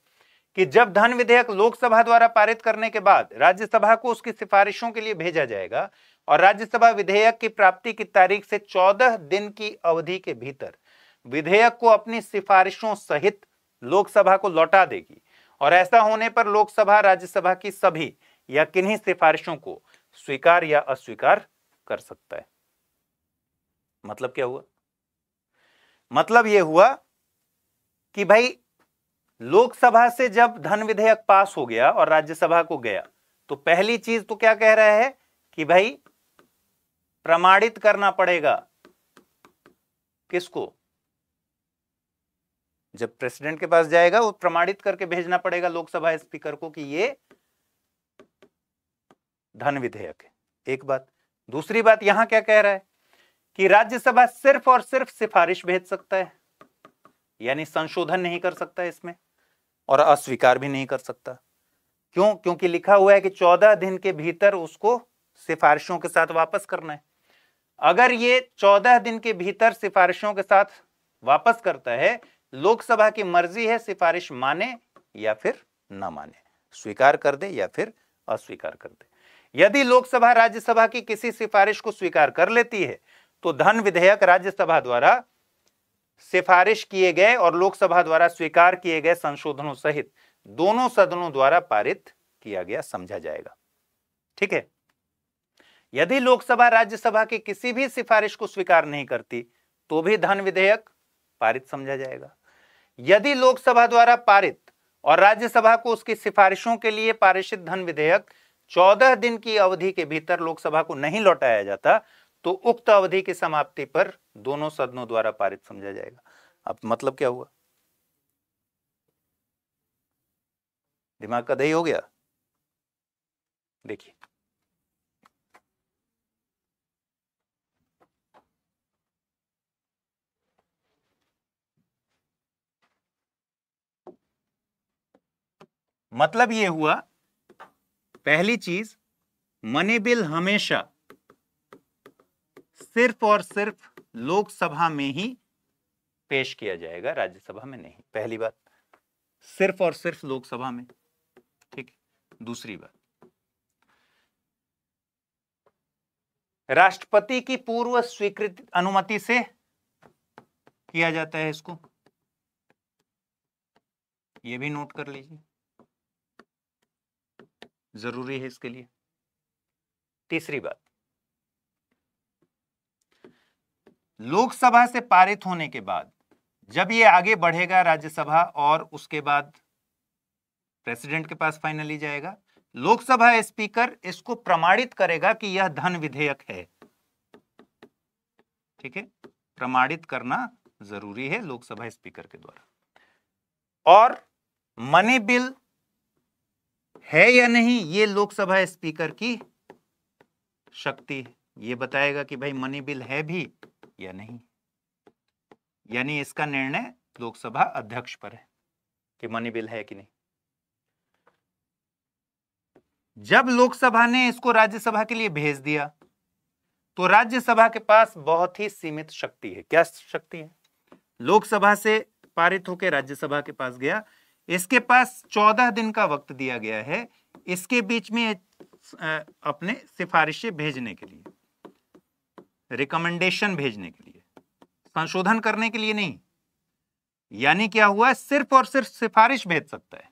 कि जब धन विधेयक लोकसभा द्वारा पारित करने के बाद राज्यसभा को उसकी सिफारिशों के लिए भेजा जाएगा, और राज्यसभा विधेयक की प्राप्ति की तारीख से चौदह दिन की अवधि के भीतर विधेयक को अपनी सिफारिशों सहित लोकसभा को लौटा देगी, और ऐसा होने पर लोकसभा राज्यसभा की सभी या किन्हीं सिफारिशों को स्वीकार या अस्वीकार कर सकता है। मतलब क्या हुआ? मतलब यह हुआ कि भाई लोकसभा से जब धन विधेयक पास हो गया और राज्यसभा को गया, तो पहली चीज तो क्या कह रहा है कि भाई प्रमाणित करना पड़ेगा। किसको? जब प्रेसिडेंट के पास जाएगा वो प्रमाणित करके भेजना पड़ेगा लोकसभा स्पीकर को कि ये धन विधेयक है। एक बात। दूसरी बात, यहां क्या कह रहा है कि राज्यसभा सिर्फ और सिर्फ सिफारिश भेज सकता है, यानी संशोधन नहीं कर सकता इसमें, और अस्वीकार भी नहीं कर सकता। क्यों? क्योंकि लिखा हुआ है कि चौदह दिन के भीतर उसको सिफारिशों के साथ वापस करना है। अगर ये चौदह दिन के भीतर सिफारिशों के साथ वापस करता है, लोकसभा की मर्जी है सिफारिश माने या फिर ना माने, स्वीकार कर दे या फिर अस्वीकार कर दे। यदि लोकसभा राज्यसभा की किसी सिफारिश को स्वीकार कर लेती है तो धन विधेयक राज्यसभा द्वारा सिफारिश किए गए और लोकसभा द्वारा स्वीकार किए गए संशोधनों सहित दोनों सदनों द्वारा पारित किया गया समझा जाएगा। ठीक है, यदि लोकसभा राज्यसभा की किसी भी सिफारिश को स्वीकार नहीं करती तो भी धन विधेयक पारित समझा जाएगा। यदि लोकसभा द्वारा पारित और राज्यसभा को उसकी सिफारिशों के लिए पारित धन विधेयक चौदह दिन की अवधि के भीतर लोकसभा को नहीं लौटाया जाता तो उक्त अवधि की समाप्ति पर दोनों सदनों द्वारा पारित समझा जाएगा। अब मतलब क्या हुआ? दिमाग का दही हो गया। देखिए, मतलब यह हुआ, पहली चीज, मनी बिल हमेशा सिर्फ और सिर्फ लोकसभा में ही पेश किया जाएगा, राज्यसभा में नहीं। पहली बात, सिर्फ और सिर्फ लोकसभा में। ठीक। दूसरी बात, राष्ट्रपति की पूर्व स्वीकृत अनुमति से किया जाता है इसको, यह भी नोट कर लीजिए, जरूरी है इसके लिए। तीसरी बात, लोकसभा से पारित होने के बाद जब ये आगे बढ़ेगा राज्यसभा और उसके बाद प्रेसिडेंट के पास फाइनली जाएगा, लोकसभा स्पीकर इसको प्रमाणित करेगा कि यह धन विधेयक है। ठीक है, प्रमाणित करना जरूरी है लोकसभा स्पीकर के द्वारा। और मनी बिल है या नहीं, ये लोकसभा स्पीकर की शक्ति है, ये बताएगा कि भाई मनी बिल है भी या नहीं। यानी इसका निर्णय लोकसभा अध्यक्ष पर है कि मनी बिल है कि नहीं। जब लोकसभा ने इसको राज्यसभा के लिए भेज दिया तो राज्यसभा के पास बहुत ही सीमित शक्ति है। क्या शक्ति है? लोकसभा से पारित होकर राज्यसभा के पास गया, इसके पास चौदह दिन का वक्त दिया गया है इसके बीच में अपने सिफारिशें भेजने के लिए, रिकमेंडेशन भेजने के लिए, संशोधन करने के लिए नहीं। यानी क्या हुआ, सिर्फ और सिर्फ सिफारिश भेज सकता है,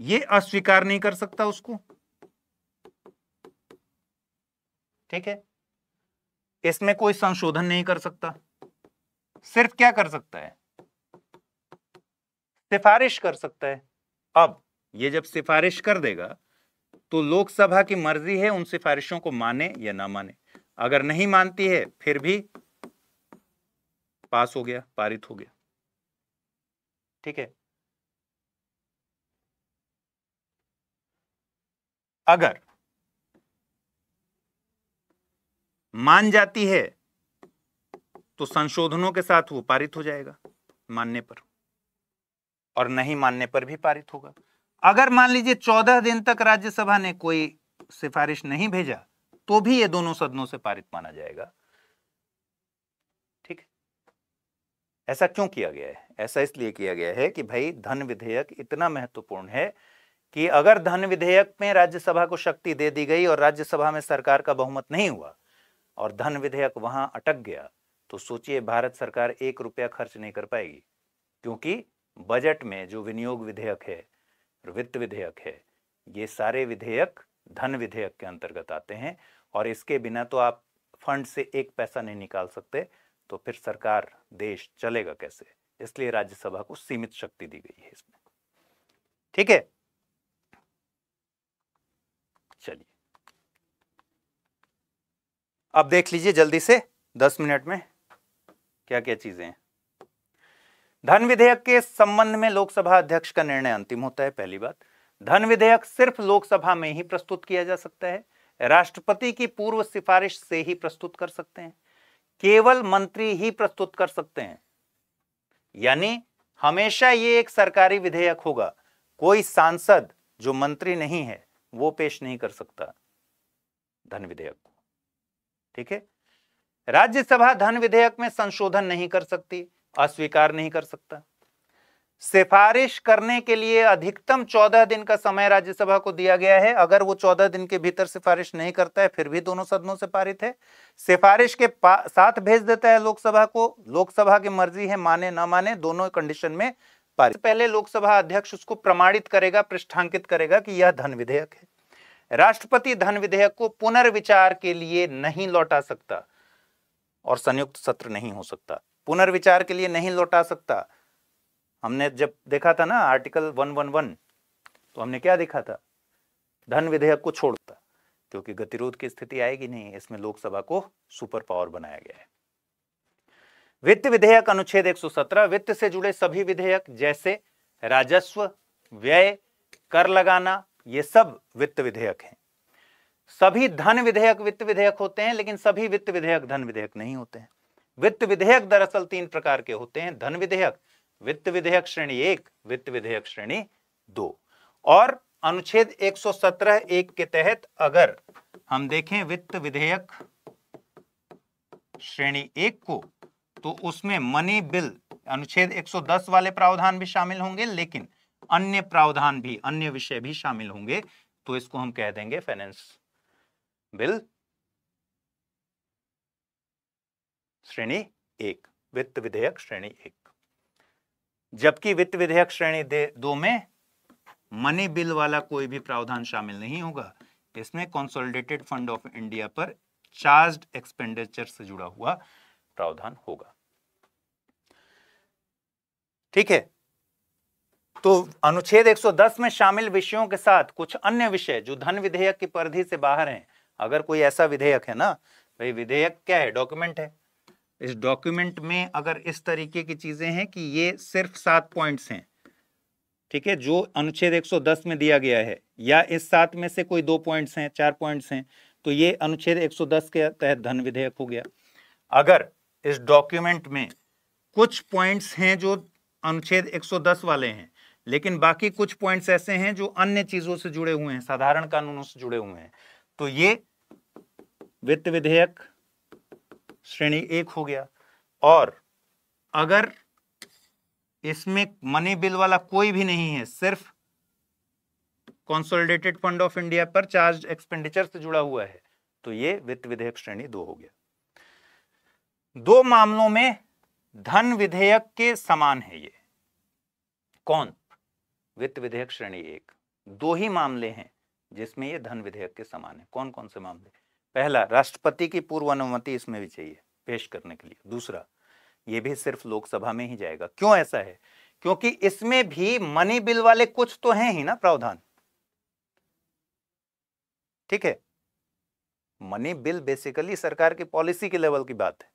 ये अस्वीकार नहीं कर सकता उसको। ठीक है, इसमें कोई संशोधन नहीं कर सकता, सिर्फ क्या कर सकता है, सिफारिश कर सकता है। अब ये जब सिफारिश कर देगा तो लोकसभा की मर्जी है उन सिफारिशों को माने या ना माने। अगर नहीं मानती है फिर भी पास हो गया, पारित हो गया। ठीक है, अगर मान जाती है तो संशोधनों के साथ वो पारित हो जाएगा मानने पर, और नहीं मानने पर भी पारित होगा। अगर मान लीजिए चौदह दिन तक राज्यसभा ने कोई सिफारिश नहीं भेजा तो भी ये दोनों सदनों से पारित माना जाएगा। ठीक है, ऐसा क्यों किया गया है? ऐसा इसलिए किया गया है कि भाई धन विधेयक इतना महत्वपूर्ण है कि अगर धन विधेयक में राज्यसभा को शक्ति दे दी गई और राज्यसभा में सरकार का बहुमत नहीं हुआ और धन विधेयक वहां अटक गया तो सोचिए भारत सरकार एक रुपया खर्च नहीं कर पाएगी, क्योंकि बजट में जो विनियोग विधेयक है, वित्त विधेयक है, ये सारे विधेयक धन विधेयक के अंतर्गत आते हैं और इसके बिना तो आप फंड से एक पैसा नहीं निकाल सकते, तो फिर सरकार देश चलेगा कैसे? इसलिए राज्यसभा को सीमित शक्ति दी गई है इसमें। ठीक है, चलिए अब देख लीजिए जल्दी से दस मिनट में क्या क्या चीजें हैं। धन विधेयक के संबंध में लोकसभा अध्यक्ष का निर्णय अंतिम होता है। पहली बात, धन विधेयक सिर्फ लोकसभा में ही प्रस्तुत किया जा सकता है, राष्ट्रपति की पूर्व सिफारिश से ही प्रस्तुत कर सकते हैं, केवल मंत्री ही प्रस्तुत कर सकते हैं। यानी हमेशा ये एक सरकारी विधेयक होगा, कोई सांसद जो मंत्री नहीं है वो पेश नहीं कर सकता। धन विधेयक को। ठीक है, राज्यसभा धन विधेयक में संशोधन नहीं कर सकती, अस्वीकार नहीं कर सकता। सिफारिश करने के लिए अधिकतम चौदह दिन का समय राज्यसभा को दिया गया है। अगर वो चौदह दिन के भीतर सिफारिश नहीं करता है फिर भी दोनों सदनों से पारित है। सिफारिश के साथ भेज देता है लोकसभा को, लोकसभा की मर्जी है माने ना माने, दोनों कंडीशन में पारित। पहले लोकसभा अध्यक्ष उसको प्रमाणित करेगा, पृष्ठांकित करेगा कि यह धन विधेयक है। राष्ट्रपति धन विधेयक को पुनर्विचार के लिए नहीं लौटा सकता और संयुक्त सत्र नहीं हो सकता। पुनर्विचार के लिए नहीं लौटा सकता, हमने जब देखा था ना आर्टिकल एक सौ इक्यावन, तो हमने क्या देखा था, धन विधेयक को छोड़ता, क्योंकि गतिरोध की स्थिति आएगी नहीं। इसमें लोकसभा को सुपर पावर बनाया गया है। वित्त विधेयक अनुच्छेद एक सौ सत्रह, वित्त से जुड़े सभी विधेयक जैसे राजस्व, व्यय, कर लगाना, ये सब वित्त विधेयक हैं। सभी धन विधेयक वित्त विधेयक होते हैं, लेकिन सभी वित्त विधेयक धन विधेयक नहीं होते हैं। वित्त विधेयक दरअसल तीन प्रकार के होते हैं, धन विधेयक, वित्त विधेयक श्रेणी एक, वित्त विधेयक श्रेणी दो। और अनुच्छेद एक सौ सत्रह एक के तहत अगर हम देखें वित्त विधेयक श्रेणी एक को, तो उसमें मनी बिल अनुच्छेद एक सौ दस वाले प्रावधान भी शामिल होंगे, लेकिन अन्य प्रावधान भी, अन्य विषय भी शामिल होंगे, तो इसको हम कह देंगे फाइनेंस बिल श्रेणी एक, वित्त विधेयक श्रेणी एक। जबकि वित्त विधेयक श्रेणी दो में मनी बिल वाला कोई भी प्रावधान शामिल नहीं होगा। इसमें कंसोलिडेटेड फंड ऑफ इंडिया पर चार्ज्ड एक्सपेंडिचर से जुड़ा हुआ प्रावधान होगा। ठीक है, तो अनुच्छेद एक सौ दस में शामिल विषयों के साथ कुछ अन्य विषय जो धन विधेयक की परिधि से बाहर हैं, अगर कोई ऐसा विधेयक है ना, भाई विधेयक क्या है, डॉक्यूमेंट है, इस डॉक्यूमेंट में अगर इस तरीके की चीजें हैं कि ये सिर्फ सात पॉइंट्स हैं, ठीक है, जो अनुच्छेद एक सौ दस में दिया गया है, या इस सात में से कोई दो पॉइंट्स हैं, चार पॉइंट्स हैं, तो ये अनुच्छेद एक सौ दस के तहत धन विधेयक हो गया। अगर इस डॉक्यूमेंट में कुछ पॉइंट्स हैं जो अनुच्छेद एक सौ दस वाले हैं, लेकिन बाकी कुछ पॉइंट्स ऐसे हैं जो अन्य चीजों से जुड़े हुए हैं, साधारण कानूनों से जुड़े हुए हैं, तो ये वित्त विधेयक श्रेणी एक हो गया। और अगर इसमें मनी बिल वाला कोई भी नहीं है, सिर्फ कंसोलिडेटेड फंड ऑफ इंडिया पर चार्ज एक्सपेंडिचर से जुड़ा हुआ है, तो ये वित्त विधेयक श्रेणी दो हो गया। दो मामलों में धन विधेयक के समान है ये, कौन, वित्त विधेयक श्रेणी एक। दो ही मामले हैं जिसमें ये धन विधेयक के समान है। कौन कौन से मामले? पहला, राष्ट्रपति की पूर्व अनुमति इसमें भी चाहिए पेश करने के लिए। दूसरा, ये भी सिर्फ लोकसभा में ही जाएगा। क्यों ऐसा है? क्योंकि इसमें भी मनी बिल वाले कुछ तो हैं ही ना प्रावधान। ठीक है, मनी बिल बेसिकली सरकार की पॉलिसी के लेवल की बात है।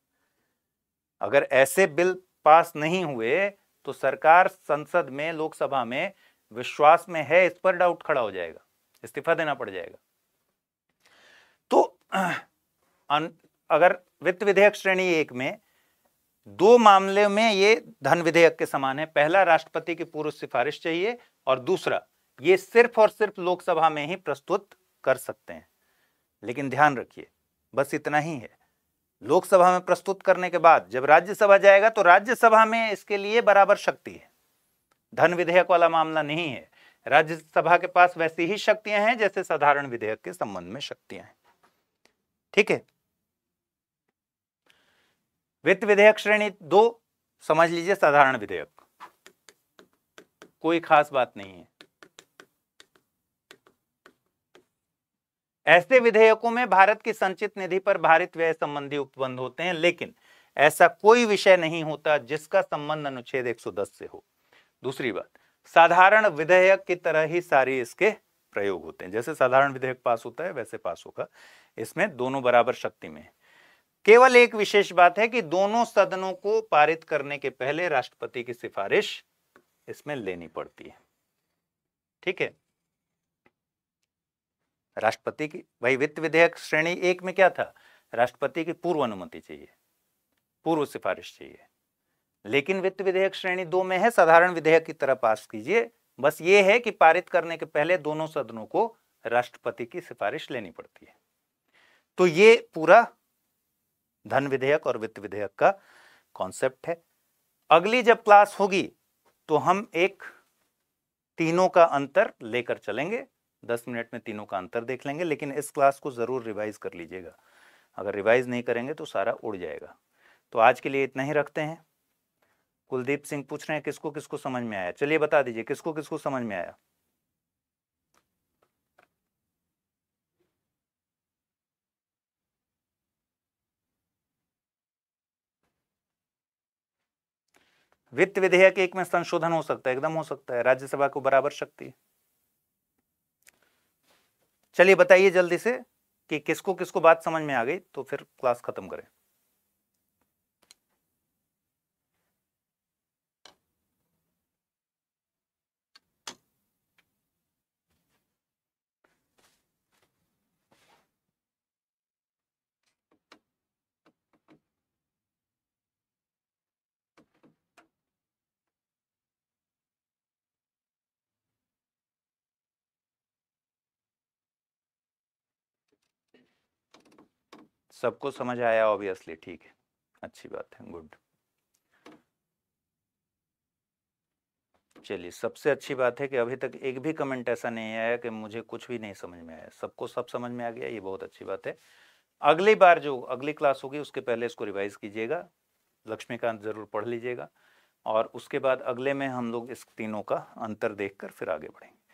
अगर ऐसे बिल पास नहीं हुए तो सरकार संसद में, लोकसभा में विश्वास में है इस पर डाउट खड़ा हो जाएगा, इस्तीफा देना पड़ जाएगा। तो अगर वित्त विधेयक श्रेणी एक में दो मामले में ये धन विधेयक के समान है, पहला राष्ट्रपति की पूर्व सिफारिश चाहिए, और दूसरा ये सिर्फ और सिर्फ लोकसभा में ही प्रस्तुत कर सकते हैं। लेकिन ध्यान रखिए, बस इतना ही है, लोकसभा में प्रस्तुत करने के बाद जब राज्यसभा जाएगा तो राज्यसभा में इसके लिए बराबर शक्ति है। धन विधेयक वाला मामला नहीं है, राज्यसभा के पास वैसी ही शक्तियां हैं जैसे साधारण विधेयक के संबंध में शक्तियां हैं। ठीक है, वित्त विधेयक श्रेणी दो समझ लीजिए साधारण विधेयक, कोई खास बात नहीं है। ऐसे विधेयकों में भारत की संचित निधि पर भारित व्यय संबंधी उपबंध होते हैं, लेकिन ऐसा कोई विषय नहीं होता जिसका संबंध अनुच्छेद एक सौ दस से हो। दूसरी बात, साधारण विधेयक की तरह ही सारी इसके प्रयोग होते हैं, जैसे साधारण विधेयक पास होता है वैसे पास होगा। इसमें दोनों बराबर शक्ति में है। केवल एक विशेष बात है कि दोनों सदनों को पारित करने के पहले राष्ट्रपति की सिफारिश इसमें लेनी पड़ती है। ठीक है, राष्ट्रपति की, भाई वित्त विधेयक श्रेणी एक में क्या था, राष्ट्रपति की पूर्व अनुमति चाहिए, पूर्व सिफारिश चाहिए। लेकिन वित्त विधेयक श्रेणी दो में है, साधारण विधेयक की तरह पास कीजिए, बस ये है कि पारित करने के पहले दोनों सदनों को राष्ट्रपति की सिफारिश लेनी पड़ती है। तो ये पूरा धन विधेयक और वित्त विधेयक का कॉन्सेप्ट है। अगली जब क्लास होगी तो हम एक तीनों का अंतर लेकर चलेंगे, दस मिनट में तीनों का अंतर देख लेंगे, लेकिन इस क्लास को ज़रूर रिवाइज कर लीजिएगा। अगर रिवाइज नहीं करेंगे तो सारा उड़ जाएगा। तो आज के लिए इतना ही रखते हैं। कुलदीप सिंह पूछ रहे हैं किसको किसको समझ में आया, चलिए बता दीजिए किसको किसको समझ में आया। वित्त विधेयक एक में संशोधन हो सकता है, एकदम हो सकता है, राज्यसभा को बराबर शक्ति। चलिए बताइए जल्दी से कि किसको किसको बात समझ में आ गई, तो फिर क्लास खत्म करें। सबको समझ आया ऑब्वियसली, ठीक है, अच्छी बात है, गुड। चलिए, सबसे अच्छी बात है कि अभी तक एक भी कमेंट ऐसा नहीं आया कि मुझे कुछ भी नहीं समझ में आया, सबको सब समझ में आ गया, ये बहुत अच्छी बात है। अगली बार जो अगली क्लास होगी उसके पहले इसको रिवाइज कीजिएगा, लक्ष्मीकांत जरूर पढ़ लीजिएगा, और उसके बाद अगले में हम लोग इस तीनों का अंतर देख कर फिर आगे बढ़ेंगे।